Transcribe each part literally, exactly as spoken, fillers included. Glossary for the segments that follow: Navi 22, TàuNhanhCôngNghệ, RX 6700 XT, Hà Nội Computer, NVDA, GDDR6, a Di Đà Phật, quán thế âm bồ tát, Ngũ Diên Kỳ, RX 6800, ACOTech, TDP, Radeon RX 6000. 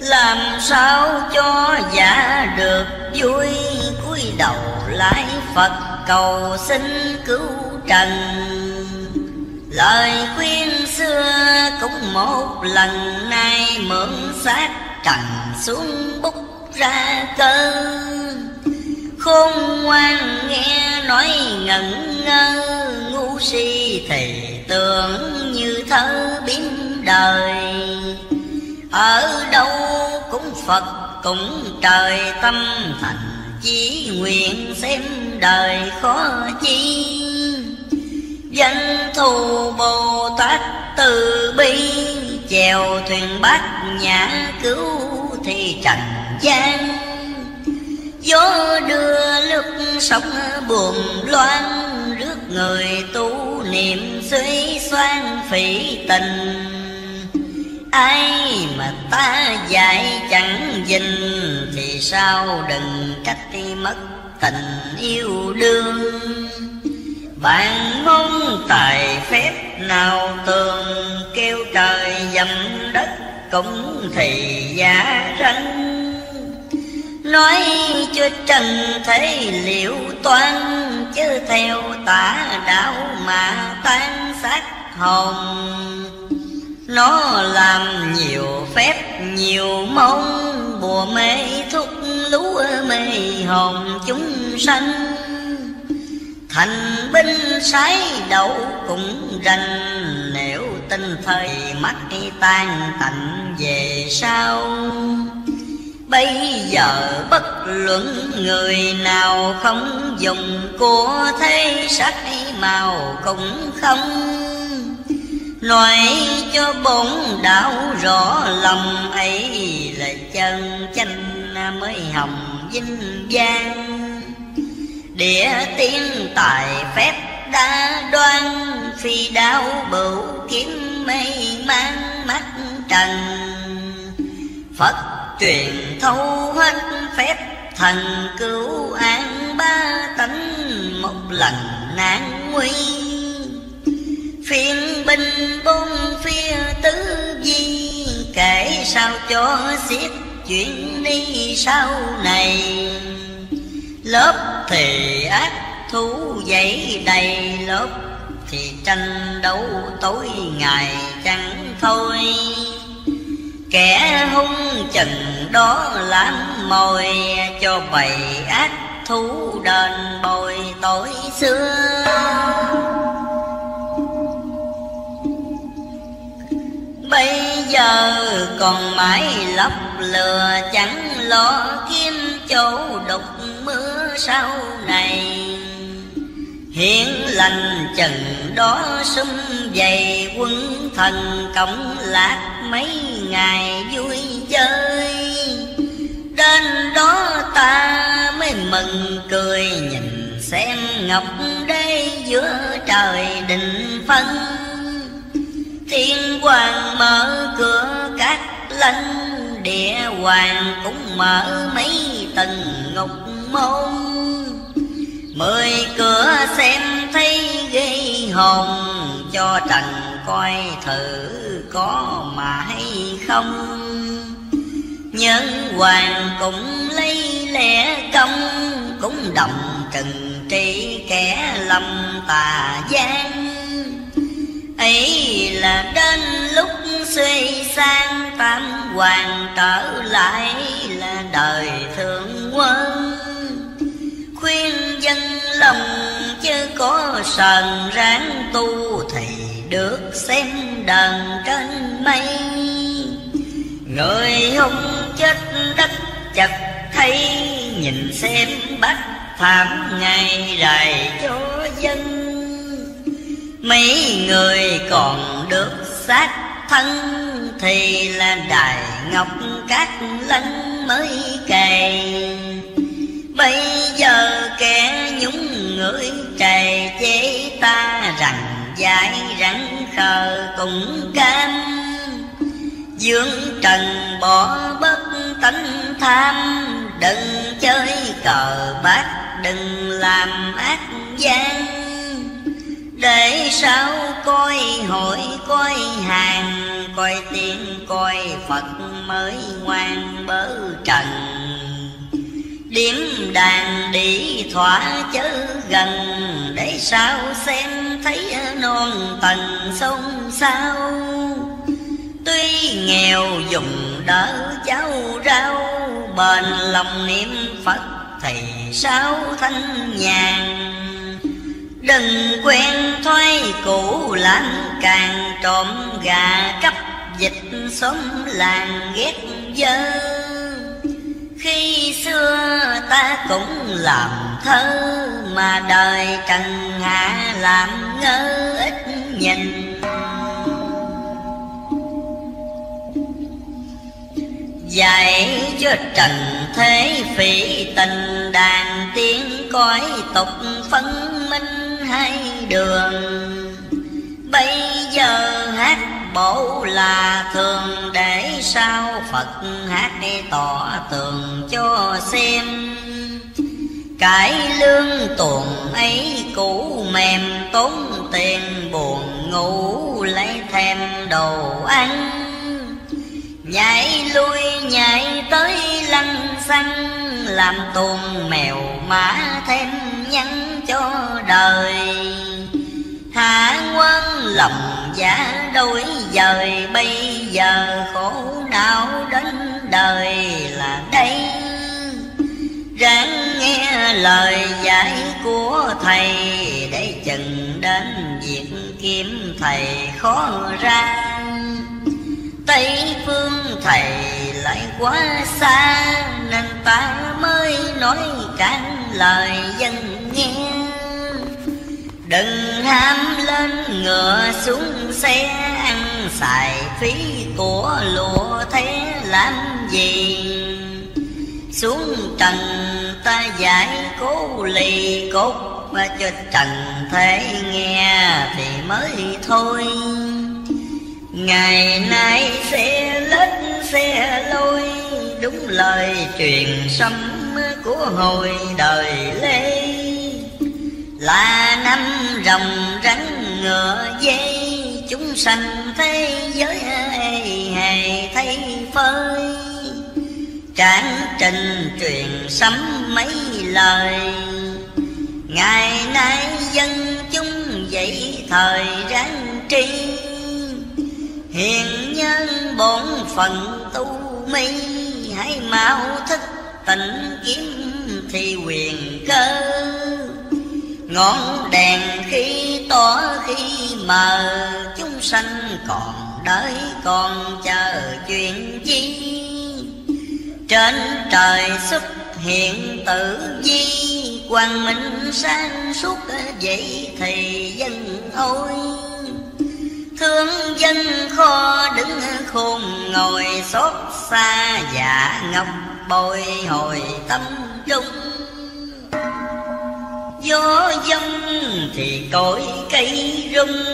Làm sao cho giả được vui, cúi đầu lại Phật cầu xin cứu trần. Lời khuyên xưa cũng một lần, nay mượn xác trần xuống bút ra cơ. Khôn ngoan nghe nói ngẩn ngơ, ngu si thì tưởng như thơ biến đời. Ở đâu cũng Phật cũng trời, tâm thành chí nguyện xem đời khó chi. Danh thù Bồ Tát từ bi, chèo thuyền bát nhã cứu thì trần gian. Gió đưa nước sóng buồn loan, rước người tu niệm suy xoan phỉ tình. Ai mà ta dạy chẳng dình, thì sao đừng trách mất tình yêu đương. Bạn mong tài phép nào tường, kêu trời dầm đất cũng thì giả răng. Nói chưa trần thế liệu toan, chứ theo tả đạo mà tan xác hồn. Nó làm nhiều phép nhiều mong, bùa mê thuốc lúa mê hồn chúng sanh. Thành binh sái đậu cũng rành, nếu tin thời mắt tan tạnh về sau. Bây giờ bất luận người nào không dùng của thế sắc màu cũng không. Nói cho bổn đạo rõ lòng ấy, là chân chánh mới hồng vinh vang. Địa tiên tài phép đã đoan, phi đao bửu kiếm mây mang mắt trần. Phật truyền thấu hết phép thần, cứu an ba tánh một lần nan nguy. Phiên binh bốn phía tứ di, kể sao cho xiết chuyện đi sau này. Lớp thì ác thú dậy đầy, lớp thì tranh đấu tối ngày chẳng thôi. Kẻ hung chừng đó làm mồi, cho bầy ác thú đền bồi tội xưa. Bây giờ còn mãi lấp lừa, chẳng lo kiếm chỗ đục mưa sau này. Hiển lành chừng đó sum dày, quân thần cộng lạc mấy ngày vui chơi. Đến đó ta mới mừng cười, nhìn xem ngọc đế giữa trời định phân. Thiên hoàng mở cửa các lanh, địa hoàng cũng mở mấy tầng ngục môn. Mười cửa xem thấy ghê hồn, cho trần coi thử có mà hay không. Nhân hoàng cũng lấy lẽ công, cũng đồng trừng trị kẻ lầm tà gian. Ấy là đến lúc suy sang, tam hoàng trở lại là đời thượng quân. Khuyên dân lòng chứ có sờn, ráng tu thì được xem đàn trên mây. Người hung chết đất chặt thay, nhìn xem bắt thảm ngày rày cho dân. Mấy người còn được xác thân, thì là đài ngọc các lân mới cày. Bây giờ kẻ nhúng người trầy chế ta, rằng dại rắn khờ cũng cam. Dương trần bỏ bất tánh tham, đừng chơi cờ bạc đừng làm ác gian. để sau coi hội coi hàng, coi tiên coi Phật mới ngoan bớ trần. Điếm đàn đi thỏa chớ gần, để sao xem thấy non tầng sông sao. Tuy nghèo dùng đỡ cháu rau, bền lòng niệm Phật thì sao thanh nhàn. Đừng quen thói cũ lãng càng, trộm gà cắp dịch xóm làng ghét dơ. Khi xưa ta cũng làm thơ, mà đời trần hạ làm ngơ ít nhìn. Dạy cho trần thế phỉ tình, đàn tiếng cõi tục phân minh hai đường. Bây giờ hát bổ là thường, để sao Phật hát tỏ tường cho xem. Cải lương tuồng ấy cũ mềm, tốn tiền buồn ngủ lấy thêm đồ ăn. Nhảy lui nhảy tới lăng xăng, làm tuồng mèo mã thêm nhắn cho đời. Hạ quân lòng giả đôi dời, bây giờ khổ đau đến đời là đây. Ráng nghe lời dạy của thầy, để chừng đến việc kiếm thầy khó ra. Tây phương thầy lại quá xa, nên ta mới nói cản lời dân nghe. Đừng ham lên ngựa xuống xe, ăn xài phí của lụa thế làm gì. Xuống trần ta giải cố lì cốt, mà cho trần thế nghe thì mới thôi. Ngày nay xe lết xe lôi, đúng lời truyền sấm của hồi đời Lê. Là năm rồng rắn ngựa dây, chúng sanh thế giới hề thay phơi. Tráng trình truyền sấm mấy lời, ngày nay dân chúng dậy thời ráng tri. Hiền nhân bổn phận tu mi, hãy mau thức tỉnh kiếm thì quyền cơ. Ngọn đèn khi tỏ khi mờ, chúng sanh còn đợi còn chờ chuyện chi. Trên trời xuất hiện tử vi, quang minh sáng suốt vậy thì dân ôi. Thương dân kho đứng khôn ngồi, xót xa dạ ngọc bồi hồi tâm trung. Gió dông thì cội cây rung,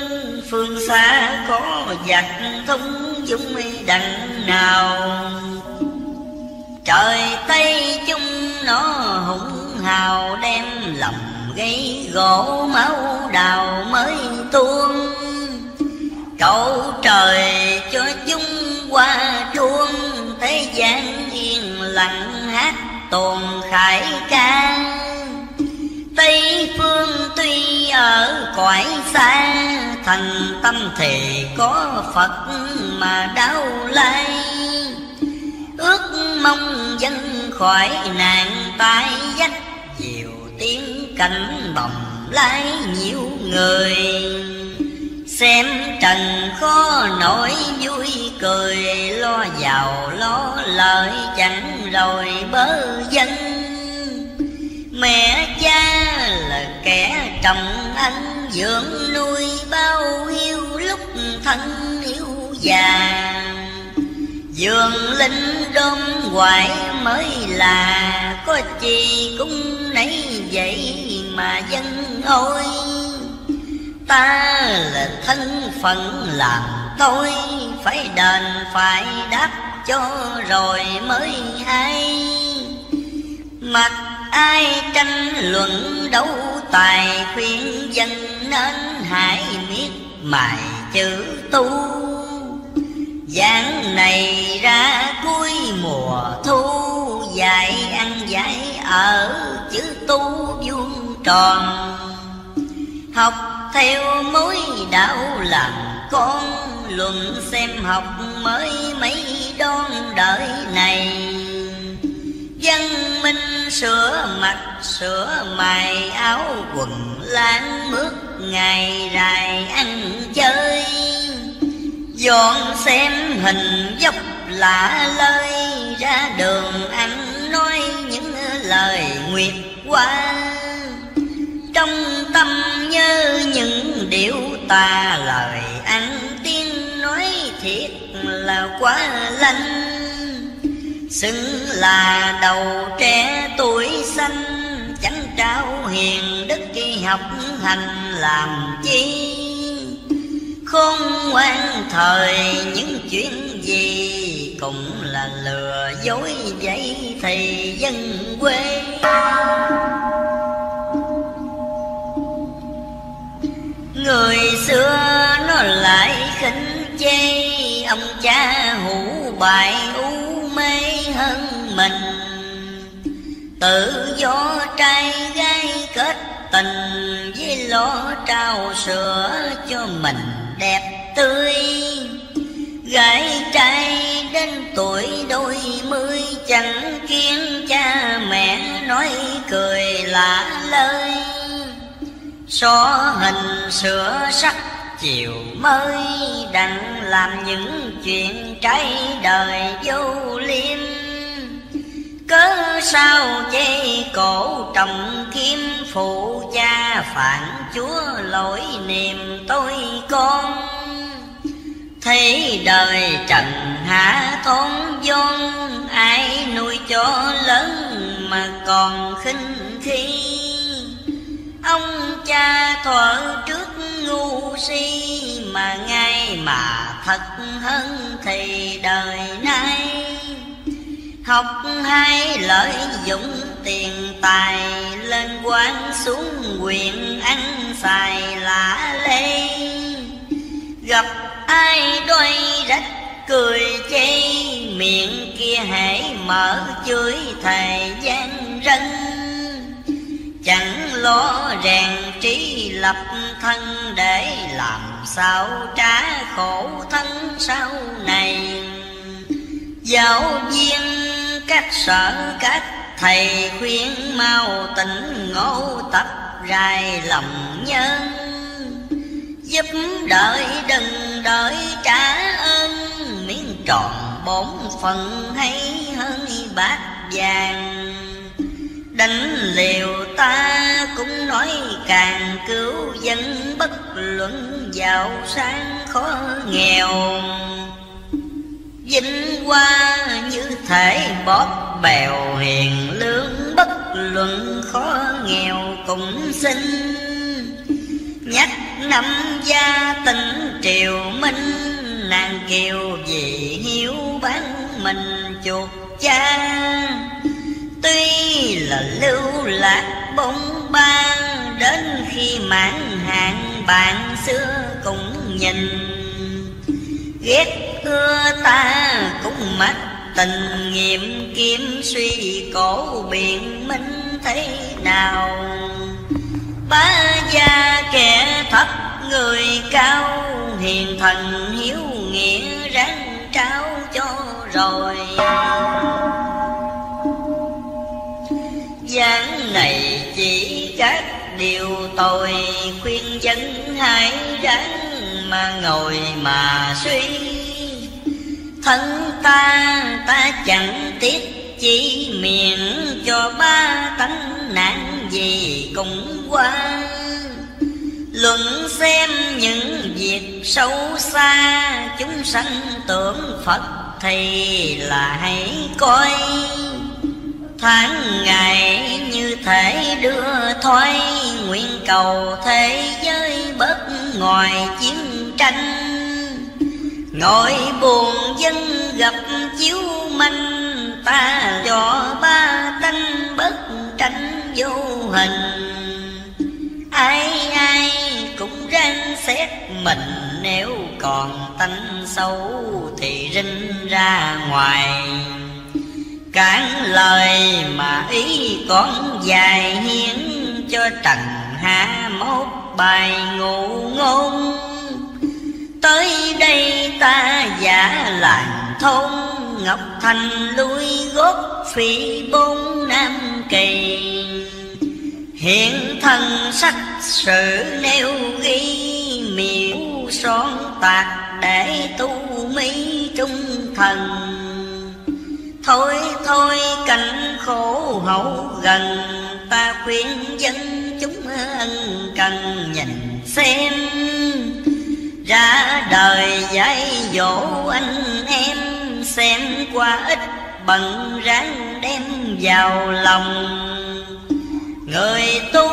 phương xa có giặc thông dung đằng nào. Trời Tây chung nó hùng hào, đem lòng gây gỗ máu đào mới tuôn. Cầu trời cho chúng qua chuông, thế gian yên lặng hát tuồng khải ca. Tây phương tuy ở cõi xa, thành tâm thì có Phật mà đau lai. Ước mong dân khỏi nạn tai vách, nhiều tiếng cảnh bồng lai nhiều người. Xem trần khó nổi vui cười, lo giàu lo lợi chẳng rồi bớ dân. Mẹ cha là kẻ trọng anh, dưỡng nuôi bao hiu lúc thân yêu già. Dường linh đom hoài mới là, có chi cũng nấy vậy mà dân ôi. Ta là thân phận làm tôi, phải đền phải đáp cho rồi mới hay. Mặc ai tranh luận đấu tài, khuyên dân nên hãy biết mài chữ tu. Giảng này ra cuối mùa thu, dạy ăn dạy ở chữ tu vuông tròn. Học theo mối đạo làm con, luận xem học mới mấy đón đời này. Văn minh sửa mặt sửa mày, áo quần láng mướt ngày rày ăn chơi. Dọn xem hình dốc lạ lơi, ra đường anh nói những lời nguyệt qua. Trong tâm nhớ những điều ta, lời anh tiên nói thiệt là quá lanh. Xứng là đầu trẻ tuổi xanh, chẳng trao hiền đức khi học hành làm chi. Khôn ngoan thời những chuyện gì, cũng là lừa dối vậy thì dân quê. Người xưa nó lại khinh chê, ông cha hủ bại u mê hơn mình. Tự do trai gái kết tình, với lo trao sữa cho mình đẹp tươi. Gái trai đến tuổi đôi mươi, chẳng khiến cha mẹ nói cười lạ lơi. Xóa hình sửa sắc chiều mới, đặng làm những chuyện trái đời vô liêm. Cớ sao dây cổ trọng kiếm, phụ cha phản chúa lỗi niềm tôi con. Thấy đời trần hạ thốn vốn, ai nuôi cho lớn mà còn khinh khi. Ông cha thuở trước ngu si, mà ngay mà thật hơn thì đời nay. Học hay lợi dụng tiền tài, lên quan xuống quyền ăn xài lạ lê. Gặp ai đôi rách cười chê, miệng kia hãy mở chửi thầy gian rân. Chẳng lo rèn trí lập thân, để làm sao trả khổ thân sau này. Giáo viên các sở các thầy, khuyên mau tỉnh ngộ tập rài lòng nhân. Giúp đợi đừng đợi trả ơn, miếng tròn bốn phần hay hơn bát vàng. Đánh liều ta cũng nói càng, cứu dân bất luận giàu sang khó nghèo. Vinh hoa như thể bóp bèo, hiền lương bất luận khó nghèo cũng xin. Nhắc năm gia tỉnh triều Minh, nàng kiều vì hiếu bán mình chuột cha. Tuy là lưu lạc bóng bang, đến khi mãn hạn bạn xưa cũng nhìn. Ghét ưa ta cũng mất tình, nghiệm kiếm suy cổ biện minh thế nào. Ba gia kẻ thấp người cao, hiền thần hiếu nghĩa ráng trao cho rồi. Giảng này chỉ các điều tội, khuyên dân hãy ráng mà ngồi mà suy. Thân ta ta chẳng tiếc chỉ, miệng cho ba tánh nạn gì cũng qua. Luận xem những việc sâu xa, chúng sanh tưởng Phật thì là hãy coi. Tháng ngày như thể đưa thoái, nguyện cầu thế giới bớt ngoài chiến tranh. Nỗi buồn dân gặp chiếu minh, ta cho ba tánh bất tranh vô hình. Ai ai cũng răng còn tánh xấu thì rinh ra ngoài. Cản lời mà ý con dài hiến cho trần hạ mốt bài ngụ ngôn. Tới đây ta giả làng thôn, Ngọc Thành lui gót phỉ bốn Nam Kỳ. Hiện thân sách sử nêu ghi, miễu son tạc để tu mỹ trung thần. Thôi thôi cảnh khổ hậu gần, ta khuyên dân chúng ân cần nhìn xem. Ra đời dạy dỗ anh em, xem qua ít bận ráng đem vào lòng. Người tu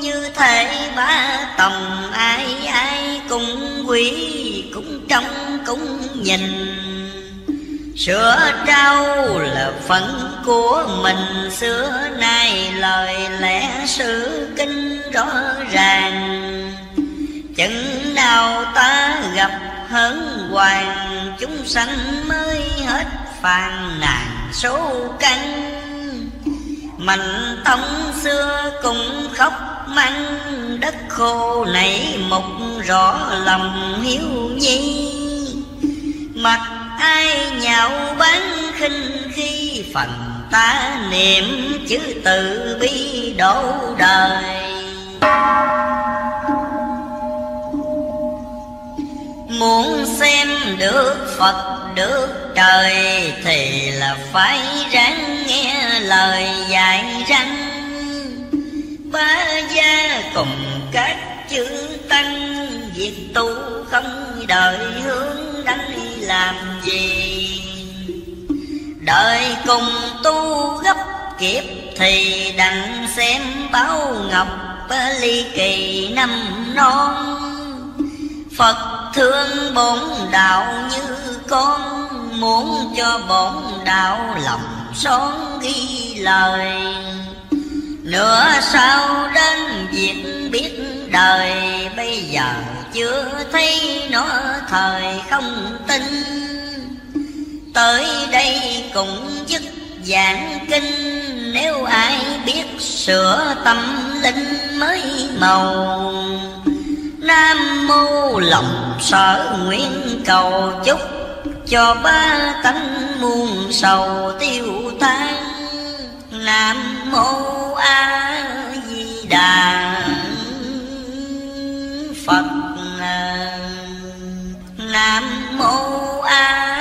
như thể ba tòng, ai ai cũng quý, cũng trông cũng nhìn. Sữa trao là phận của mình, xưa nay lời lẽ sự kinh rõ ràng. Chừng nào ta gặp hớn hoàng, chúng sanh mới hết phàn nàn số căn. Mạnh tông xưa cũng khóc mắng, đất khô nảy mục rõ lòng hiếu nhi. Mặc ai nhạo bán khinh khi, phần ta niệm chữ từ bi đổ đời. Muốn xem được Phật được trời, thì là phải ráng nghe lời dạy răng. Ba gia cùng các chữ tăng, việc tu không đợi hướng đánh làm gì. Đời cùng tu gấp kiếp thì đặng xem báo ngọc ly kỳ năm non. Phật thương bổn đạo như con, muốn cho bổn đạo lòng son ghi lời. Nửa sau đến việc biết đời, bây giờ chưa thấy nó thời không tin. Tới đây cũng dứt giảng kinh, nếu ai biết sửa tâm linh mới màu. Nam mô lòng sở nguyện cầu chúc, cho ba tánh muôn sầu tiêu tan. Nam mô A Di Đà Phật. Nam mô A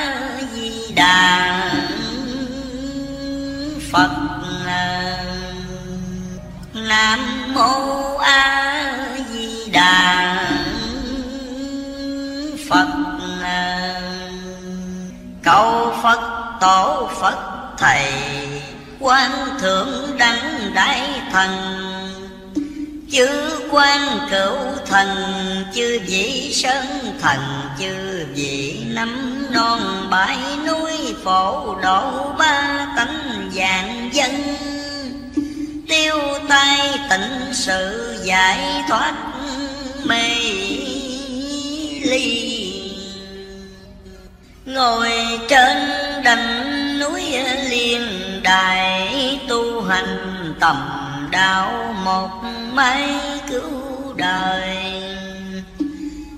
Di Đà Phật. Nam mô A Di Đà Phật. Cầu Phật tổ Phật thầy, quan thượng đẳng đại thần. Chư quan cửu thần, chư vị sơn thần, chư vị nắm non bãi núi phổ độ ba tánh vạn dân. Tiêu tai tịnh sự giải thoát mê ly. Ngồi trên đỉnh núi Liên Đài, tu hành tầm đạo một mái cứu đời.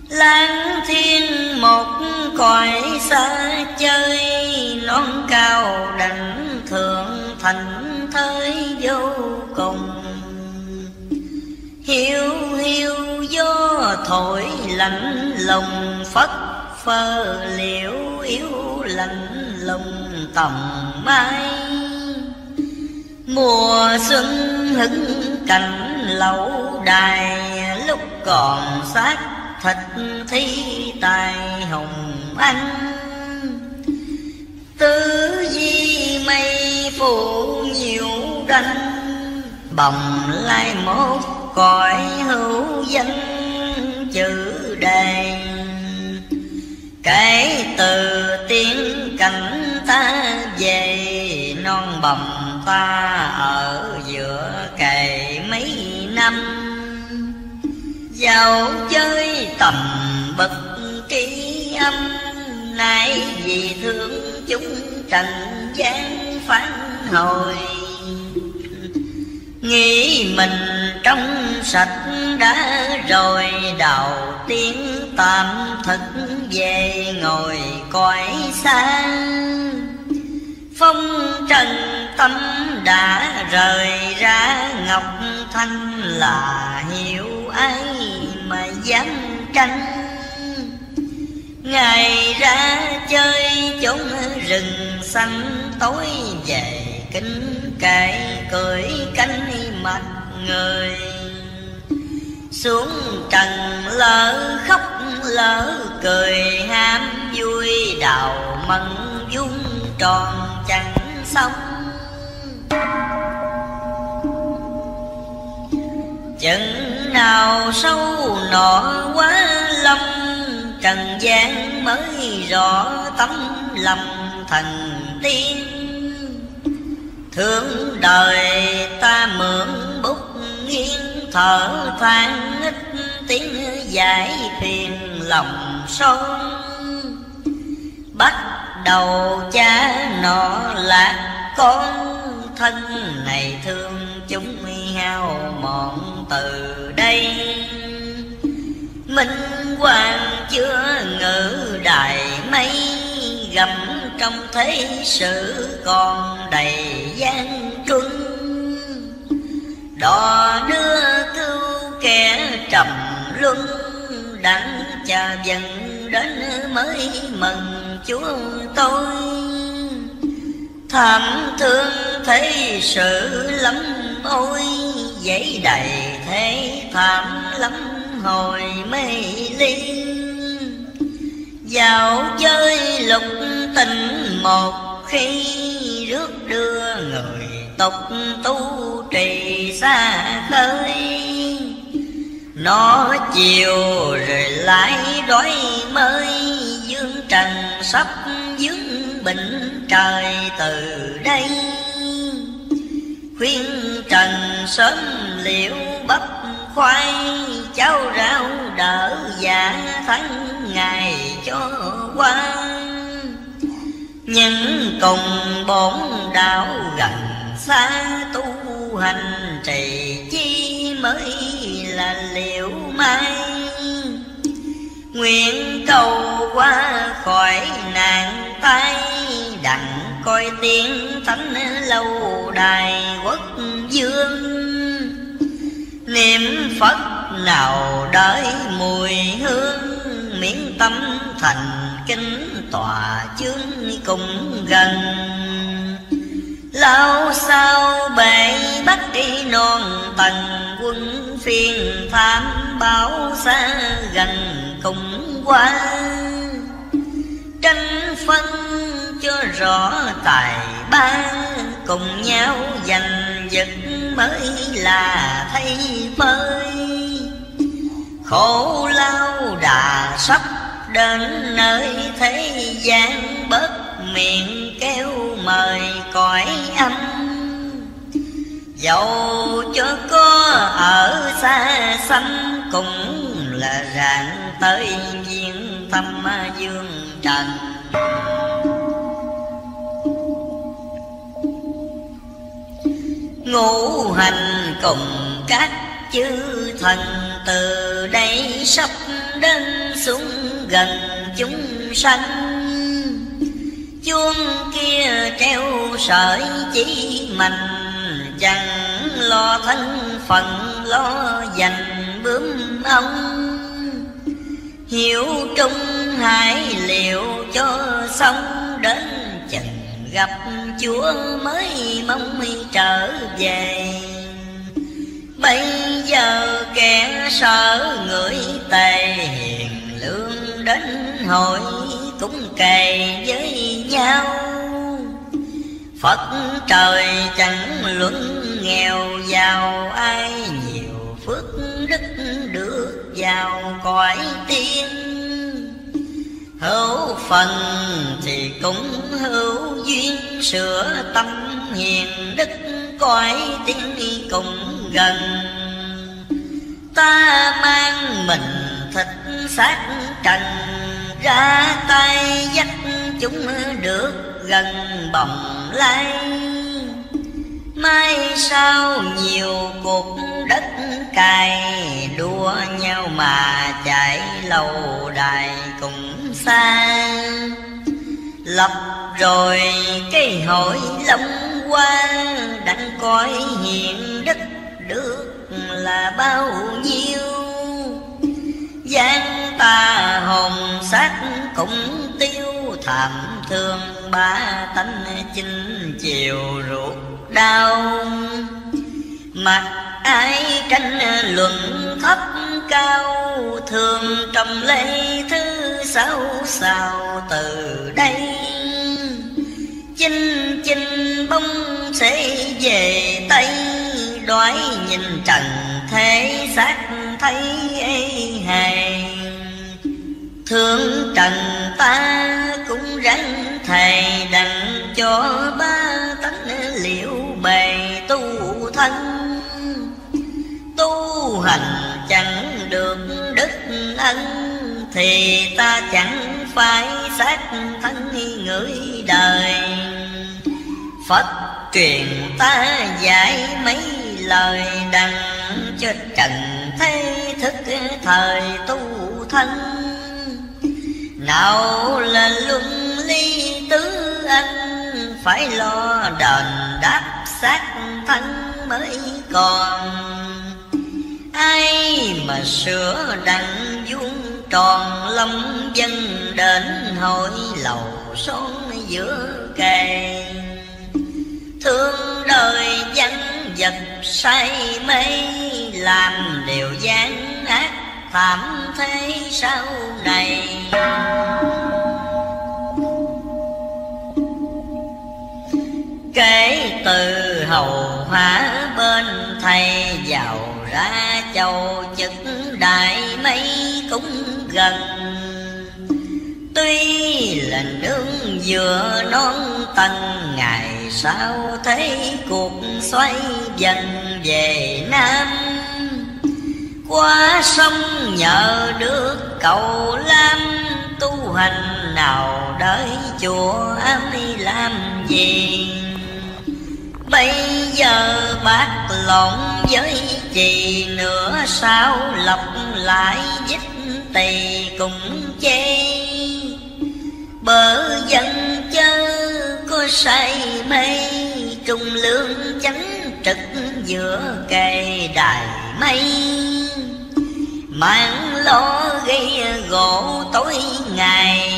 Lang thiên một cõi xa chơi, non cao đảnh thượng thành thới vô cùng. Hiu hiu gió thổi lạnh lùng, phất phơ liễu yếu lạnh lùng tòng mai. Mùa xuân hứng cảnh lâu đài, lúc còn xác thịt thi tài hồng anh. Tứ di mây phủ nhiều đanh, bồng lai mốt cõi hữu danh chữ đề. Kể từ tiếng cảnh ta về, non bồng ta ở giữa cày mấy năm. Dạo chơi tầm bậc kỳ, nay vì thương chúng trần gian phản hồi, nghĩ mình trong sạch đã rồi đầu tiên tạm thực về ngồi cõi xa. Phong trần tâm đã rời ra ngọc thanh, là hiểu ai mà dám tranh. Ngày ra chơi chốn rừng xanh, tối về kính cãi cưỡi cánh mặt người. Xuống trần lỡ khóc lỡ cười, ham vui đào mận dung tròn chẳng xong. Chừng nào sâu nọ quá lâm, trần gian mới rõ tấm lòng thành tiên. Thương đời ta mượn bút nghiêng, thở than ít tiếng giải phiền lòng son. Bắt đầu cha nọ lạc con, thân này thương chúng hao mòn từ đây. Minh hoàng chưa ngự đài mây, gầm trong thế sự còn đầy gian truân. Đò đưa cứu kẻ trầm luân, đặng cha dần đến mới mừng Chúa tôi. Thảm thương thế sự lắm ôi, giấy đầy thế thảm lắm hồi mê ly. Dạo chơi lục tình một khi, rước đưa người tục tu trì xa khơi. Nó chiều rồi lại đói mới, dương trần sắp dướng bình trời từ đây. Khuyên trần sớm liệu bắp khoai, cháu rau đỡ dạ tháng ngày cho qua. Những cùng bổn đạo gần xa, tu hành trì chi mới là liệu mai. Nguyện cầu qua khỏi nạn tai, đặng coi tiếng thánh lâu đài quốc dương. Niệm Phật nào đợi mùi hương, miễn tâm thành kính tòa chương cùng gần. Lao sao bể bắt đi non tần, quân phiền tham báo xa gần cùng qua. Tranh phân cho rõ tài ba, cùng nhau giành giật mới là thay phơi. Khổ lao đà sắp đến nơi, thế gian bớt miệng kêu mời cõi âm. Dẫu cho có ở xa xăm, cũng là rạng tới viên tâm dương trần. Ngũ hành cùng các chư thần, từ đây sắp đến xuống gần chúng sanh. Chuông kia treo sợi chỉ mạnh, chẳng lo thân phận lo dành bướm ông. Hiểu trung hải liệu cho xong, đến chừng gặp Chúa mới mong trở về. Bây giờ kẻ sợ người tề, hiền lương đến hội cũng kề với nhau. Phật trời chẳng luận nghèo giàu, ai nhiều phước đức được vào cõi tiên. Hữu phần thì cũng hữu duyên, sửa tâm hiền đức cõi tiên cùng gần. Ta mang mình thịt xác trần, ra tay dắt chúng được gần bồng lai. Mai sau nhiều cuộc đất cày, đua nhau mà chạy lâu đài cũng xa. Lập rồi cái hội Long Quang, đặng coi hiện đức được là bao nhiêu. Gian ta hồn xác cũng tiêu, thảm thương ba tánh chinh chiều ruột đau. Mặc ai tranh luận thấp cao, thường trong lấy thứ sáu sao từ đây. Chinh chinh bông sẽ về Tây, đói nhìn trần thế xác thấy hề. Thương trần ta cũng ráng thầy, đặng cho ba tánh liễu bày tu thân. Tu hành chẳng được đức ân, thì ta chẳng phải xác thân người đời. Phật truyền ta dạy mấy lời, đặng cho trần thế thức thời tu thân. Nào là luân ly tứ anh, phải lo đền đáp xác thân mới còn. Ai mà sửa đặng vuông tròn lòng dân, đến hội lầu xôn giữa kề. Thương đời vắng vật say mê, làm điều gian ác phạm thế sau này. Kể từ hầu hóa bên thầy, giàu ra châu chức đại mấy cũng gần. Tuy là nương vừa non tầng, ngày sau thấy cuộc xoay dần về Nam. Qua sông nhờ được cầu Lam, tu hành nào đợi chùa ấy làm gì. Bây giờ bác lộn với chì, nửa sao lọc lại dích tỳ cũng chê. Bỡ dân chớ có say mê, trung lương chánh trực giữa cây đài mây. Mạng lo gây gỗ tối ngày,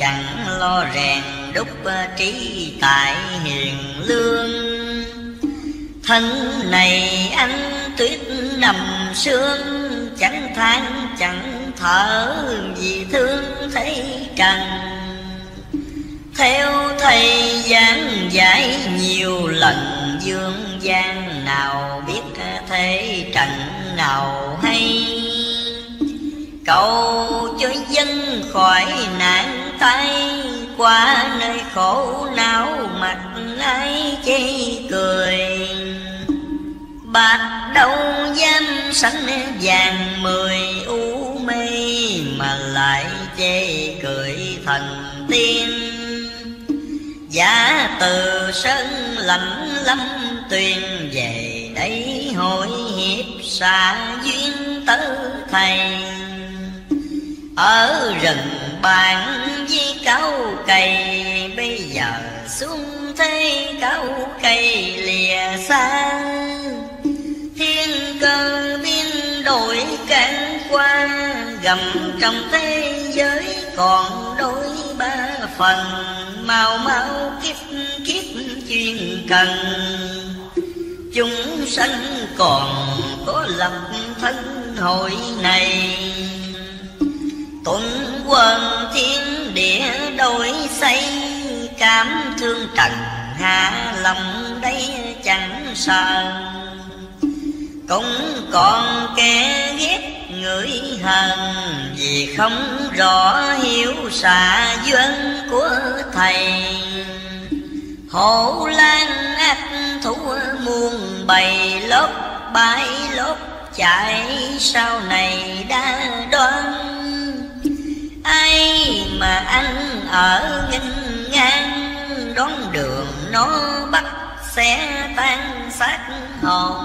chẳng lo rèn đúc trí tại hiền lương. Thân này ăn tuyết nằm sương, chẳng than chẳng thở vì thương thấy trần. Theo thầy giảng giải nhiều lần, dương gian nào biết thế trần nào hay. Cầu cho dân khỏi nạn tay, qua nơi khổ não mặt ai chê cười. Bạc đâu dám sánh vàng mười, u mê mà lại chê cười thần tiên. Giả từ sân lạnh lâm tuyền, về đấy hội hiệp xạ duyên tứ thầy. Ở rừng bàn với cáo cây, bây giờ xuống thế cáo cây lìa xa. Thiên cơ biến đổi cản qua, gầm trong thế giới còn đôi ba phần. Mau mau kiếp kiếp chuyên cần, chúng sanh còn có lập thân hội này. Tuần quần thiên địa đổi xây, cảm thương trần hạ lòng đây chẳng sợ. Cũng còn kẻ ghét người hờn, vì không rõ hiểu xạ duyên của thầy. Hổ lan ác thú muôn bầy, lốp bãi lốp chạy sau này đã đoán. ai mà anh ở nghênh ngang đón đường nó bắt sẽ tan xác hồn.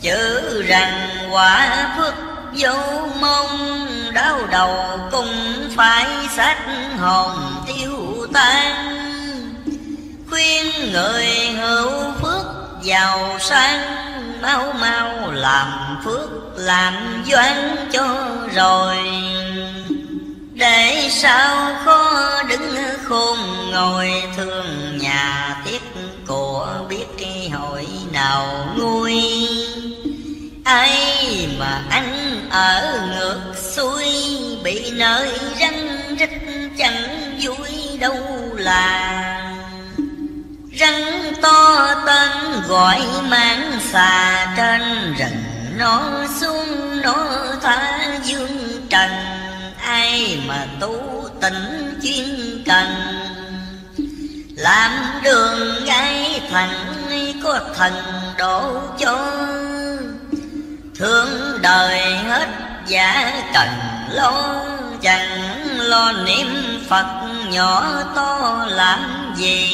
Chữ rằng quả phước vô mong, đau đầu cũng phải xác hồn tiêu tan. Khuyên người hữu phước giàu sang, mau mau làm phước làm doan cho rồi. Để sao khó đứng khôn ngồi thương nhà tiếc của biết cái hội nào nguôi. Ai mà anh ở ngược xuôi, bị nơi răng rít chẳng vui đâu là. Rắn to tên gọi mang xà trên rừng, nó xuống nó thả dương trần. Ai mà tu tỉnh chuyên cần, làm đường ngay thẳng có thần đổ cho. Thương đời hết giả cần lo, chẳng lo niệm Phật nhỏ to làm gì.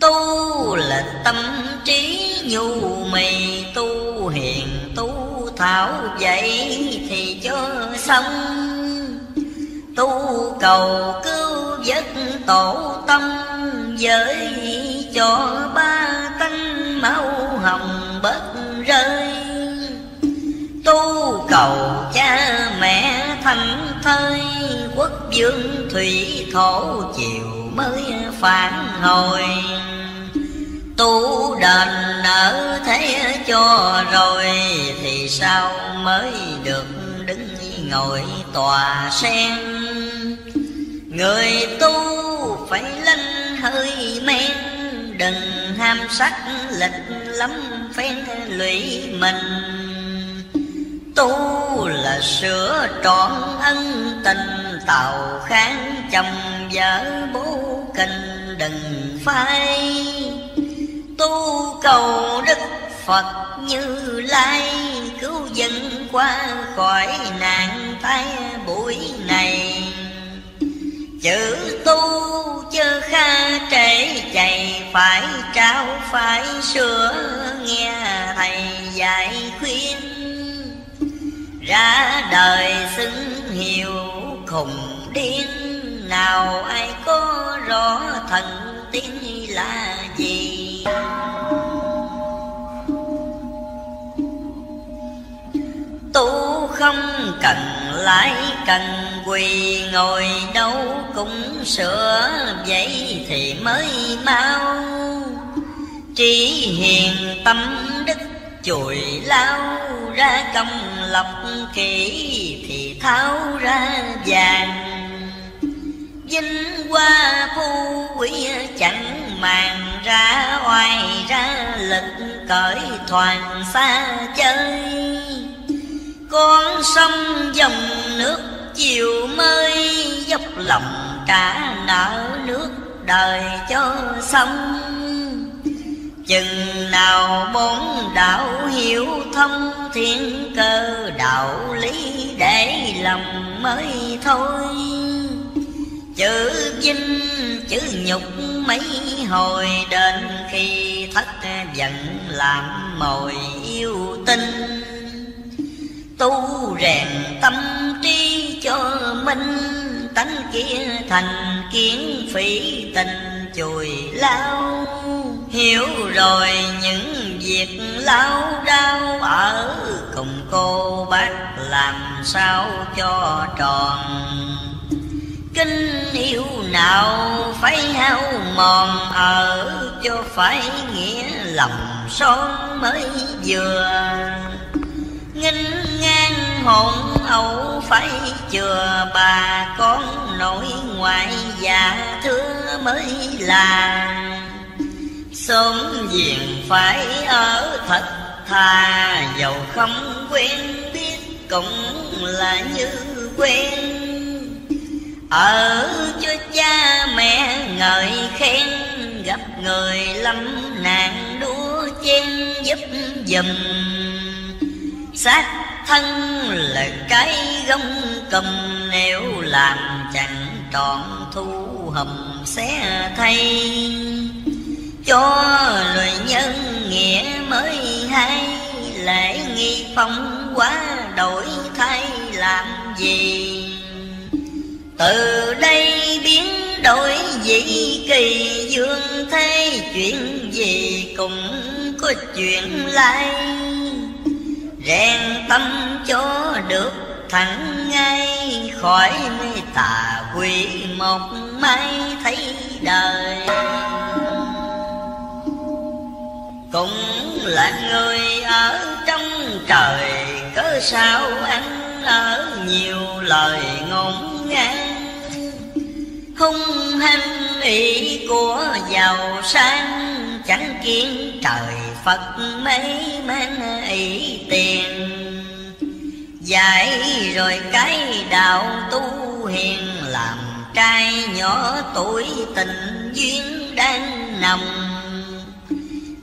Tu là tâm trí nhu mì, tu hiền tu thảo vậy thì cho xong. Tu cầu cứu vớt tổ tâm, giới cho ba tánh máu hồng bớt rơi. Tu cầu cha mẹ thành thơi, quốc vương thủy thổ chiều mới phản hồi. Tu đền nợ thế cho rồi, thì sao mới được đứng ngồi tòa sen. Người tu phải lanh hơi men, đừng ham sắc lịch lắm phen lụy mình. Tu là sửa trọn ân tình, tàu kháng chồng vợ bố kinh đừng phai. Tu cầu đức Phật Như Lai, cứu dân qua khỏi nạn tai buổi này. Chữ tu chớ kha trễ chạy, phải trao phải sửa nghe thầy dạy khuyên. Ra đời xứng hiệu khùng điên, nào ai có rõ thần tiên là gì. Tu không cần lãi cần quỳ, ngồi đâu cũng sửa vậy thì mới mau. Trí hiền tâm đức chùi lao, ra công lọc kỹ thì tháo ra vàng. Vinh qua phu quý chẳng màng, ra oai ra lực cởi thoảng xa chơi. Con sông dòng nước chiều mới, dốc lòng trả nợ nước đời cho xong. Chừng nào bốn đạo hiểu thông, thiên cơ đạo lý để lòng mới thôi. Chữ vinh chữ nhục mấy hồi, đến khi thất giận làm mồi yêu tinh. Tu rèn tâm trí cho minh, tánh kia thành kiến phỉ tình chùi lao. Hiểu rồi những việc lao đao, ở cùng cô bác làm sao cho tròn. Kinh yêu nào phải hao mòn, ở cho phải nghĩa lòng son mới vừa. Nghinh ngang hồn ẩu phải chừa, bà con nội ngoại già thưa mới là. Sống diện phải ở thật thà, dầu không quen biết cũng là như quen. Ở cho cha mẹ ngợi khen, gặp người lắm nạn đua chen giúp giùm. sát thân là cái gông cầm, nếu làm chẳng trọn thu hầm sẽ thay. Cho lời nhân nghĩa mới hay, lễ nghi phong quá đổi thay làm gì. Từ đây biến đổi dĩ kỳ, dương thế chuyện gì cũng có chuyện lai. Rèn tâm cho được thẳng ngay, khỏi mê tà quỷ một mai thấy đời. Cũng là người ở trong trời, cớ sao anh ở nhiều lời ngôn ngang. Hung hăng ý của giàu sang, chẳng kiến trời Phật mấy men ý tiền. Dạy rồi cái đạo tu hiền, làm trai nhỏ tuổi tình duyên đang nằm.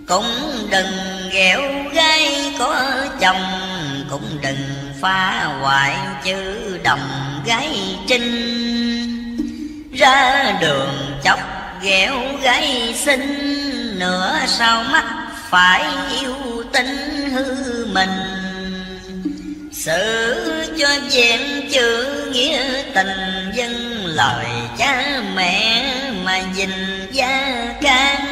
Cũng đừng ghẹo gái có chồng, cũng đừng phá hoại chữ đồng gái trinh. Ra đường chọc ghẹo gái xinh, nửa sau mắt phải yêu tính hư mình. Sự cho diện chữ nghĩa tình, dân lời cha mẹ mà dình gia can.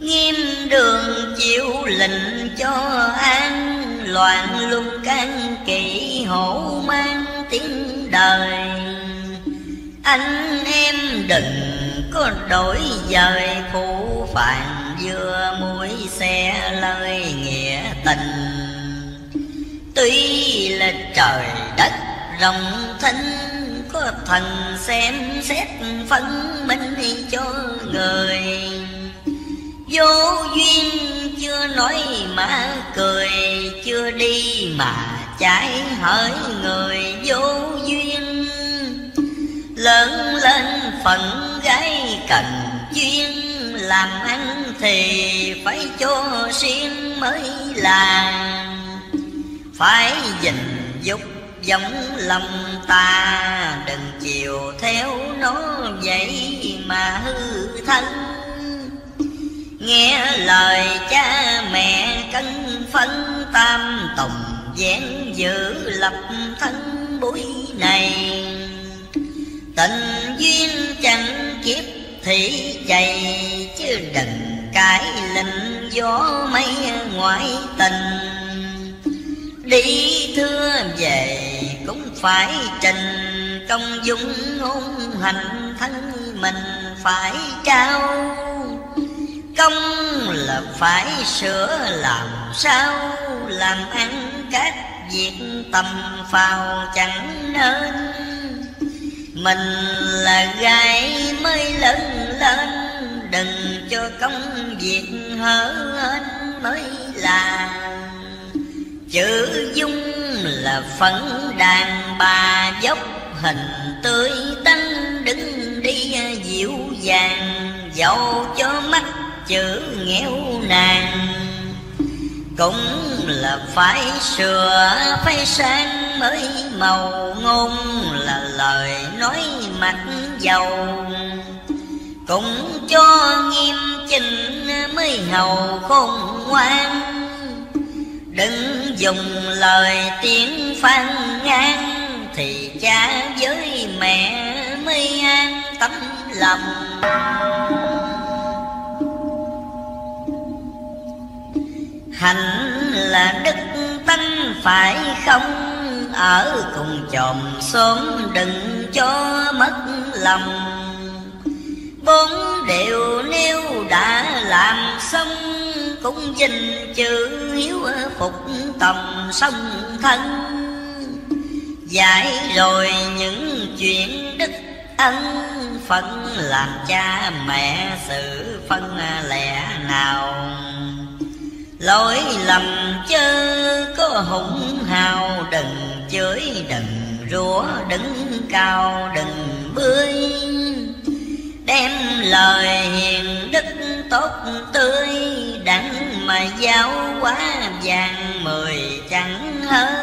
Nghiêm đường chịu lệnh cho an, loạn luôn can kỵ hổ mang tiếng đời. Anh em đừng có đổi dời, phụ phàng vừa mũi xe lời nghĩa tình. Tuy là trời đất rộng thinh, có thần xem xét phân minh cho người. Vô duyên chưa nói mà cười, chưa đi mà trái hỡi người vô duyên. Lớn lên phận gái cần chuyên, làm ăn thì phải cho riêng mới là. Phải gìn dục giống lòng ta, đừng chiều theo nó vậy mà hư thân. Nghe lời cha mẹ cân phân, tam tùng vén giữ lập thân buổi này. Tình duyên chẳng kiếp thì chạy, chứ đừng cãi lệnh gió mây ngoại tình. Đi thưa về cũng phải trình, công dung ngôn hành thân mình phải trao. Công là phải sửa làm sao, làm ăn các việc tầm phào chẳng nên. Mình là gái mới lớn lên, đừng cho công việc hở hên mới là. Chữ dung là phấn đàn bà, dốc hình tươi tắn đứng đi dịu dàng. Dẫu cho mắt chữ nghèo nàng, cũng là phải sửa phải sang mới màu. Ngôn là lời nói mặt dầu, cũng cho nghiêm chỉnh mới hầu khôn ngoan. Đừng dùng lời tiếng phan ngang, thì cha với mẹ mới an tâm lòng. Hạnh là đức tăng phải không, ở cùng chòm xóm đừng cho mất lòng. Bốn điều nếu đã làm xong, cũng dình chữ hiếu phục tòng song thân. Dạy rồi những chuyện đức ân, phận làm cha mẹ sự phân lẽ nào. Lỗi lầm chớ có hùng hào, đừng chửi đừng rủa đừng cao đừng bươi. Đem lời hiền đức tốt tươi, đặng mà giáo hóa vàng mười chẳng hơn.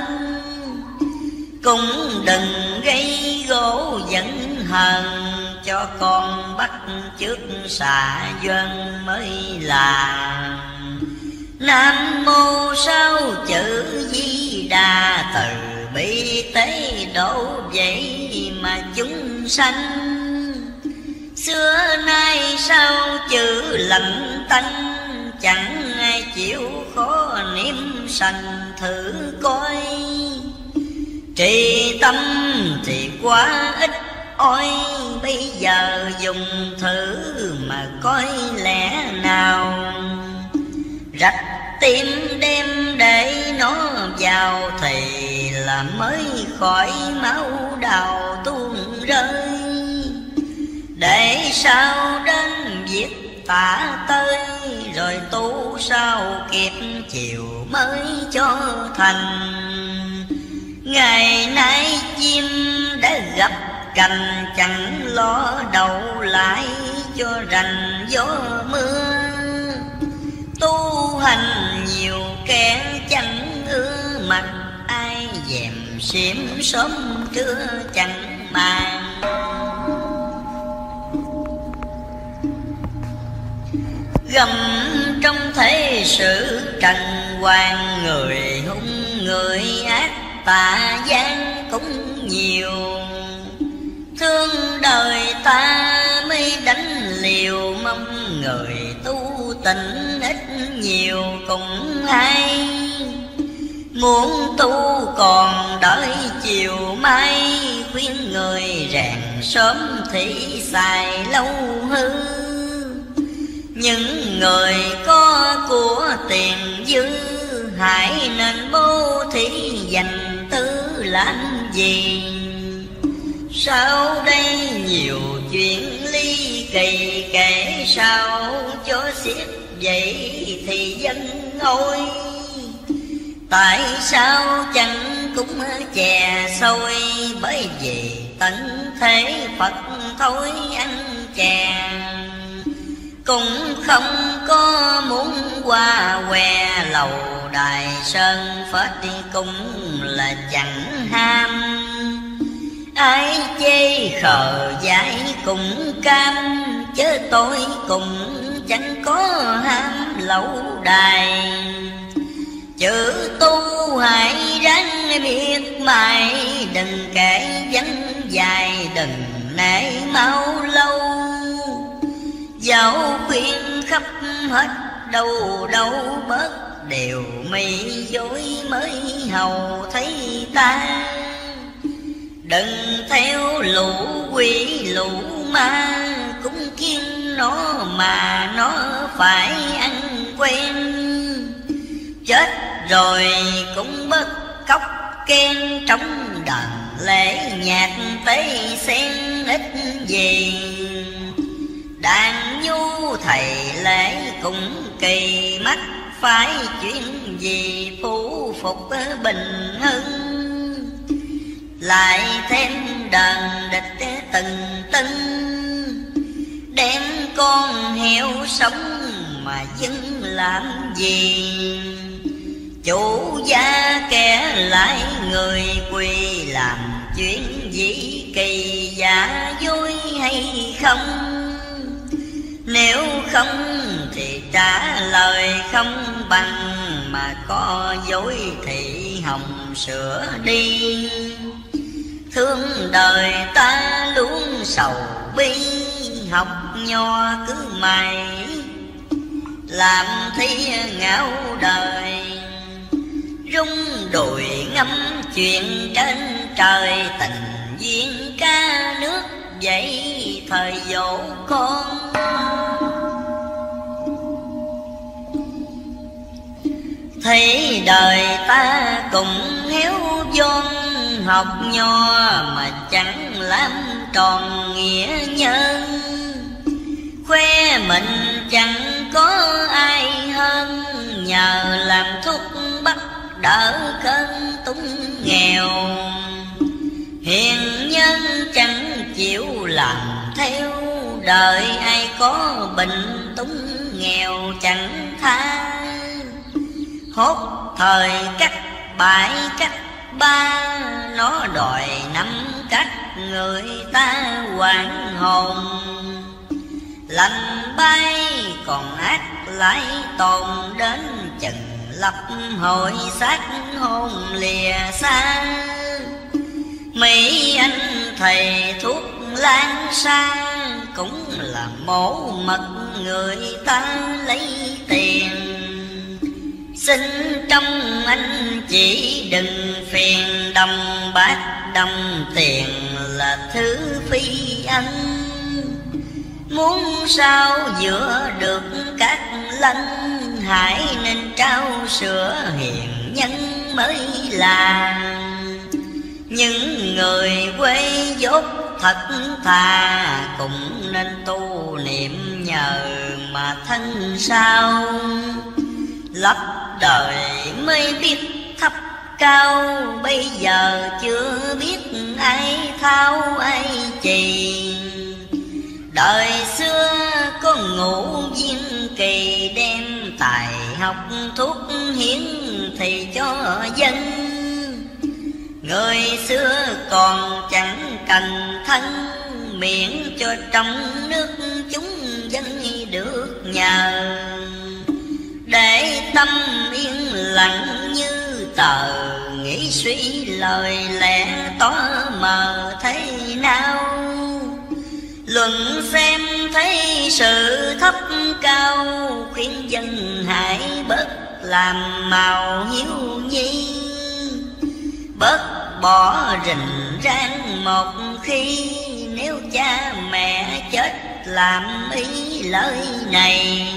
Cũng đừng gây gỗ giận hờn, cho con bắt trước xạ dân mới là. Nam mô sáu chữ Di Đà, từ bi tế đổ vậy mà chúng sanh. Xưa nay sao chữ lạnh tanh, chẳng ai chịu khó niệm sanh thử coi. Trì tâm thì quá ít ôi, bây giờ dùng thử mà coi lẽ nào. Rạch tim đem để nó vào thì là mới khỏi máu đào tuôn rơi. Để sao đến việc tả tới, rồi tu sao kịp chiều mới cho thành. Ngày nay chim đã gặp cành, chẳng lo đậu lại cho rành gió mưa. Tu hành nhiều kẻ chẳng ưa, mặt ai dèm xiêm sớm trưa chẳng màng. Gầm trong thế sự trần hoàng, người hung người ác tà gian cũng nhiều. Thương đời ta mới đánh liều, mong người tu tịnh ít nhiều cũng hay. Muốn tu còn đợi chiều mai, khuyên người rèn sớm thì xài lâu hư. Những người có của tiền dư, hãy nên bố thí dành tư làm gì. Sau đây nhiều chuyện ly kỳ kể sao cho xiết vậy thì dân ôi. Tại sao chẳng cũng chè sôi, bởi vì tánh thế Phật thôi ăn chè. Cũng không có muốn qua que lầu đài sơn phết, đi cũng là chẳng ham. Ai chê khờ dại cũng cam, chứ tôi cũng chẳng có ham lầu đài. Chữ tu hãy ráng biết mày, đừng kể vấn dài đừng nể mau lâu. Dẫu khuyên khắp hết đâu đâu bớt, đều mây dối mới hầu thấy ta. Đừng theo lũ quỷ lũ ma, cũng kiêng nó mà nó phải ăn quen. Chết rồi cũng bớt cóc khen, trong đàn lễ nhạc tế xen ít gì. Đàn nhu thầy lễ cũng kỳ, mắc phải chuyện gì phú phục bình hưng. Lại thêm đàn địch từng tinh, đem con heo sống mà dưng làm gì. Chủ gia kẻ lại người quỳ, làm chuyện gì kỳ giả vui hay không. Nếu không thì trả lời không bằng, mà có dối thì hồng sửa đi. Thương đời ta luôn sầu bi, học nho cứ mày làm thi ngạo đời. Rung đùi ngắm chuyện trên trời, tình duyên ca nước vậy thời dỗ con. Thấy đời ta cũng héo vốn, học nho mà chẳng làm tròn nghĩa nhân. Khoe mình chẳng có ai hơn, nhờ làm thuốc bắc đỡ cơn túng nghèo. Hiền nhân chẳng chịu làm theo, đời ai có bệnh túng nghèo chẳng tha. hốt thời cách bảy cách ba, nó đòi năm cách người ta hoảng hồn. Lành bay còn ác lại tồn đến chừng lập hội xác hôn lìa xa. Mỹ anh thầy thuốc lan xa cũng là mổ mật người ta lấy tiền. Xin trong anh chỉ đừng phiền, đồng bạc đồng tiền là thứ phi anh. Muốn sao giữa được các lanh, hãy nên trao sữa hiền nhân mới là. Những người quê dốt thật thà, cũng nên tu niệm nhờ mà thân sao. Lấp đời mới biết thấp cao, bây giờ chưa biết ai thao ai trì. Đời xưa có Ngũ Diên Kỳ đem tài học thuốc hiến thì cho dân. Người xưa còn chẳng cần thân, miễn cho trong nước chúng dân được nhờ. Để tâm yên lặng như tờ, nghĩ suy lời lẽ tỏ mờ thấy nào. Luận xem thấy sự thấp cao, khuyên dân hãy bớt làm màu hiếu nhi. Bớt bỏ rình rang một khi, nếu cha mẹ chết làm ý lời này.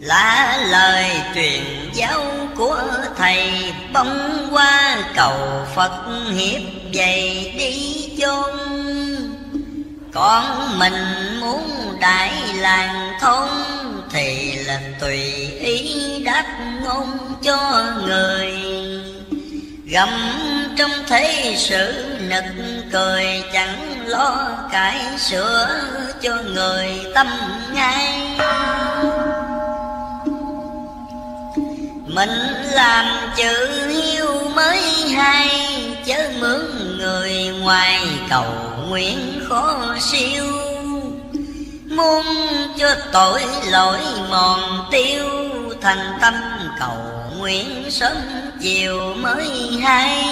Lá lời truyền giáo của thầy, bông qua cầu Phật hiệp dày đi chôn. Con mình muốn đại làng thôn, thì là tùy ý đáp ngôn cho người. Gầm trong thế sự nực cười, chẳng lo cải sửa cho người tâm ngay. Mình làm chữ hiếu mới hay, chớ mướn người ngoài cầu nguyện khó siêu. Muốn cho tội lỗi mòn tiêu, thành tâm cầu nguyện sớm chiều mới hay.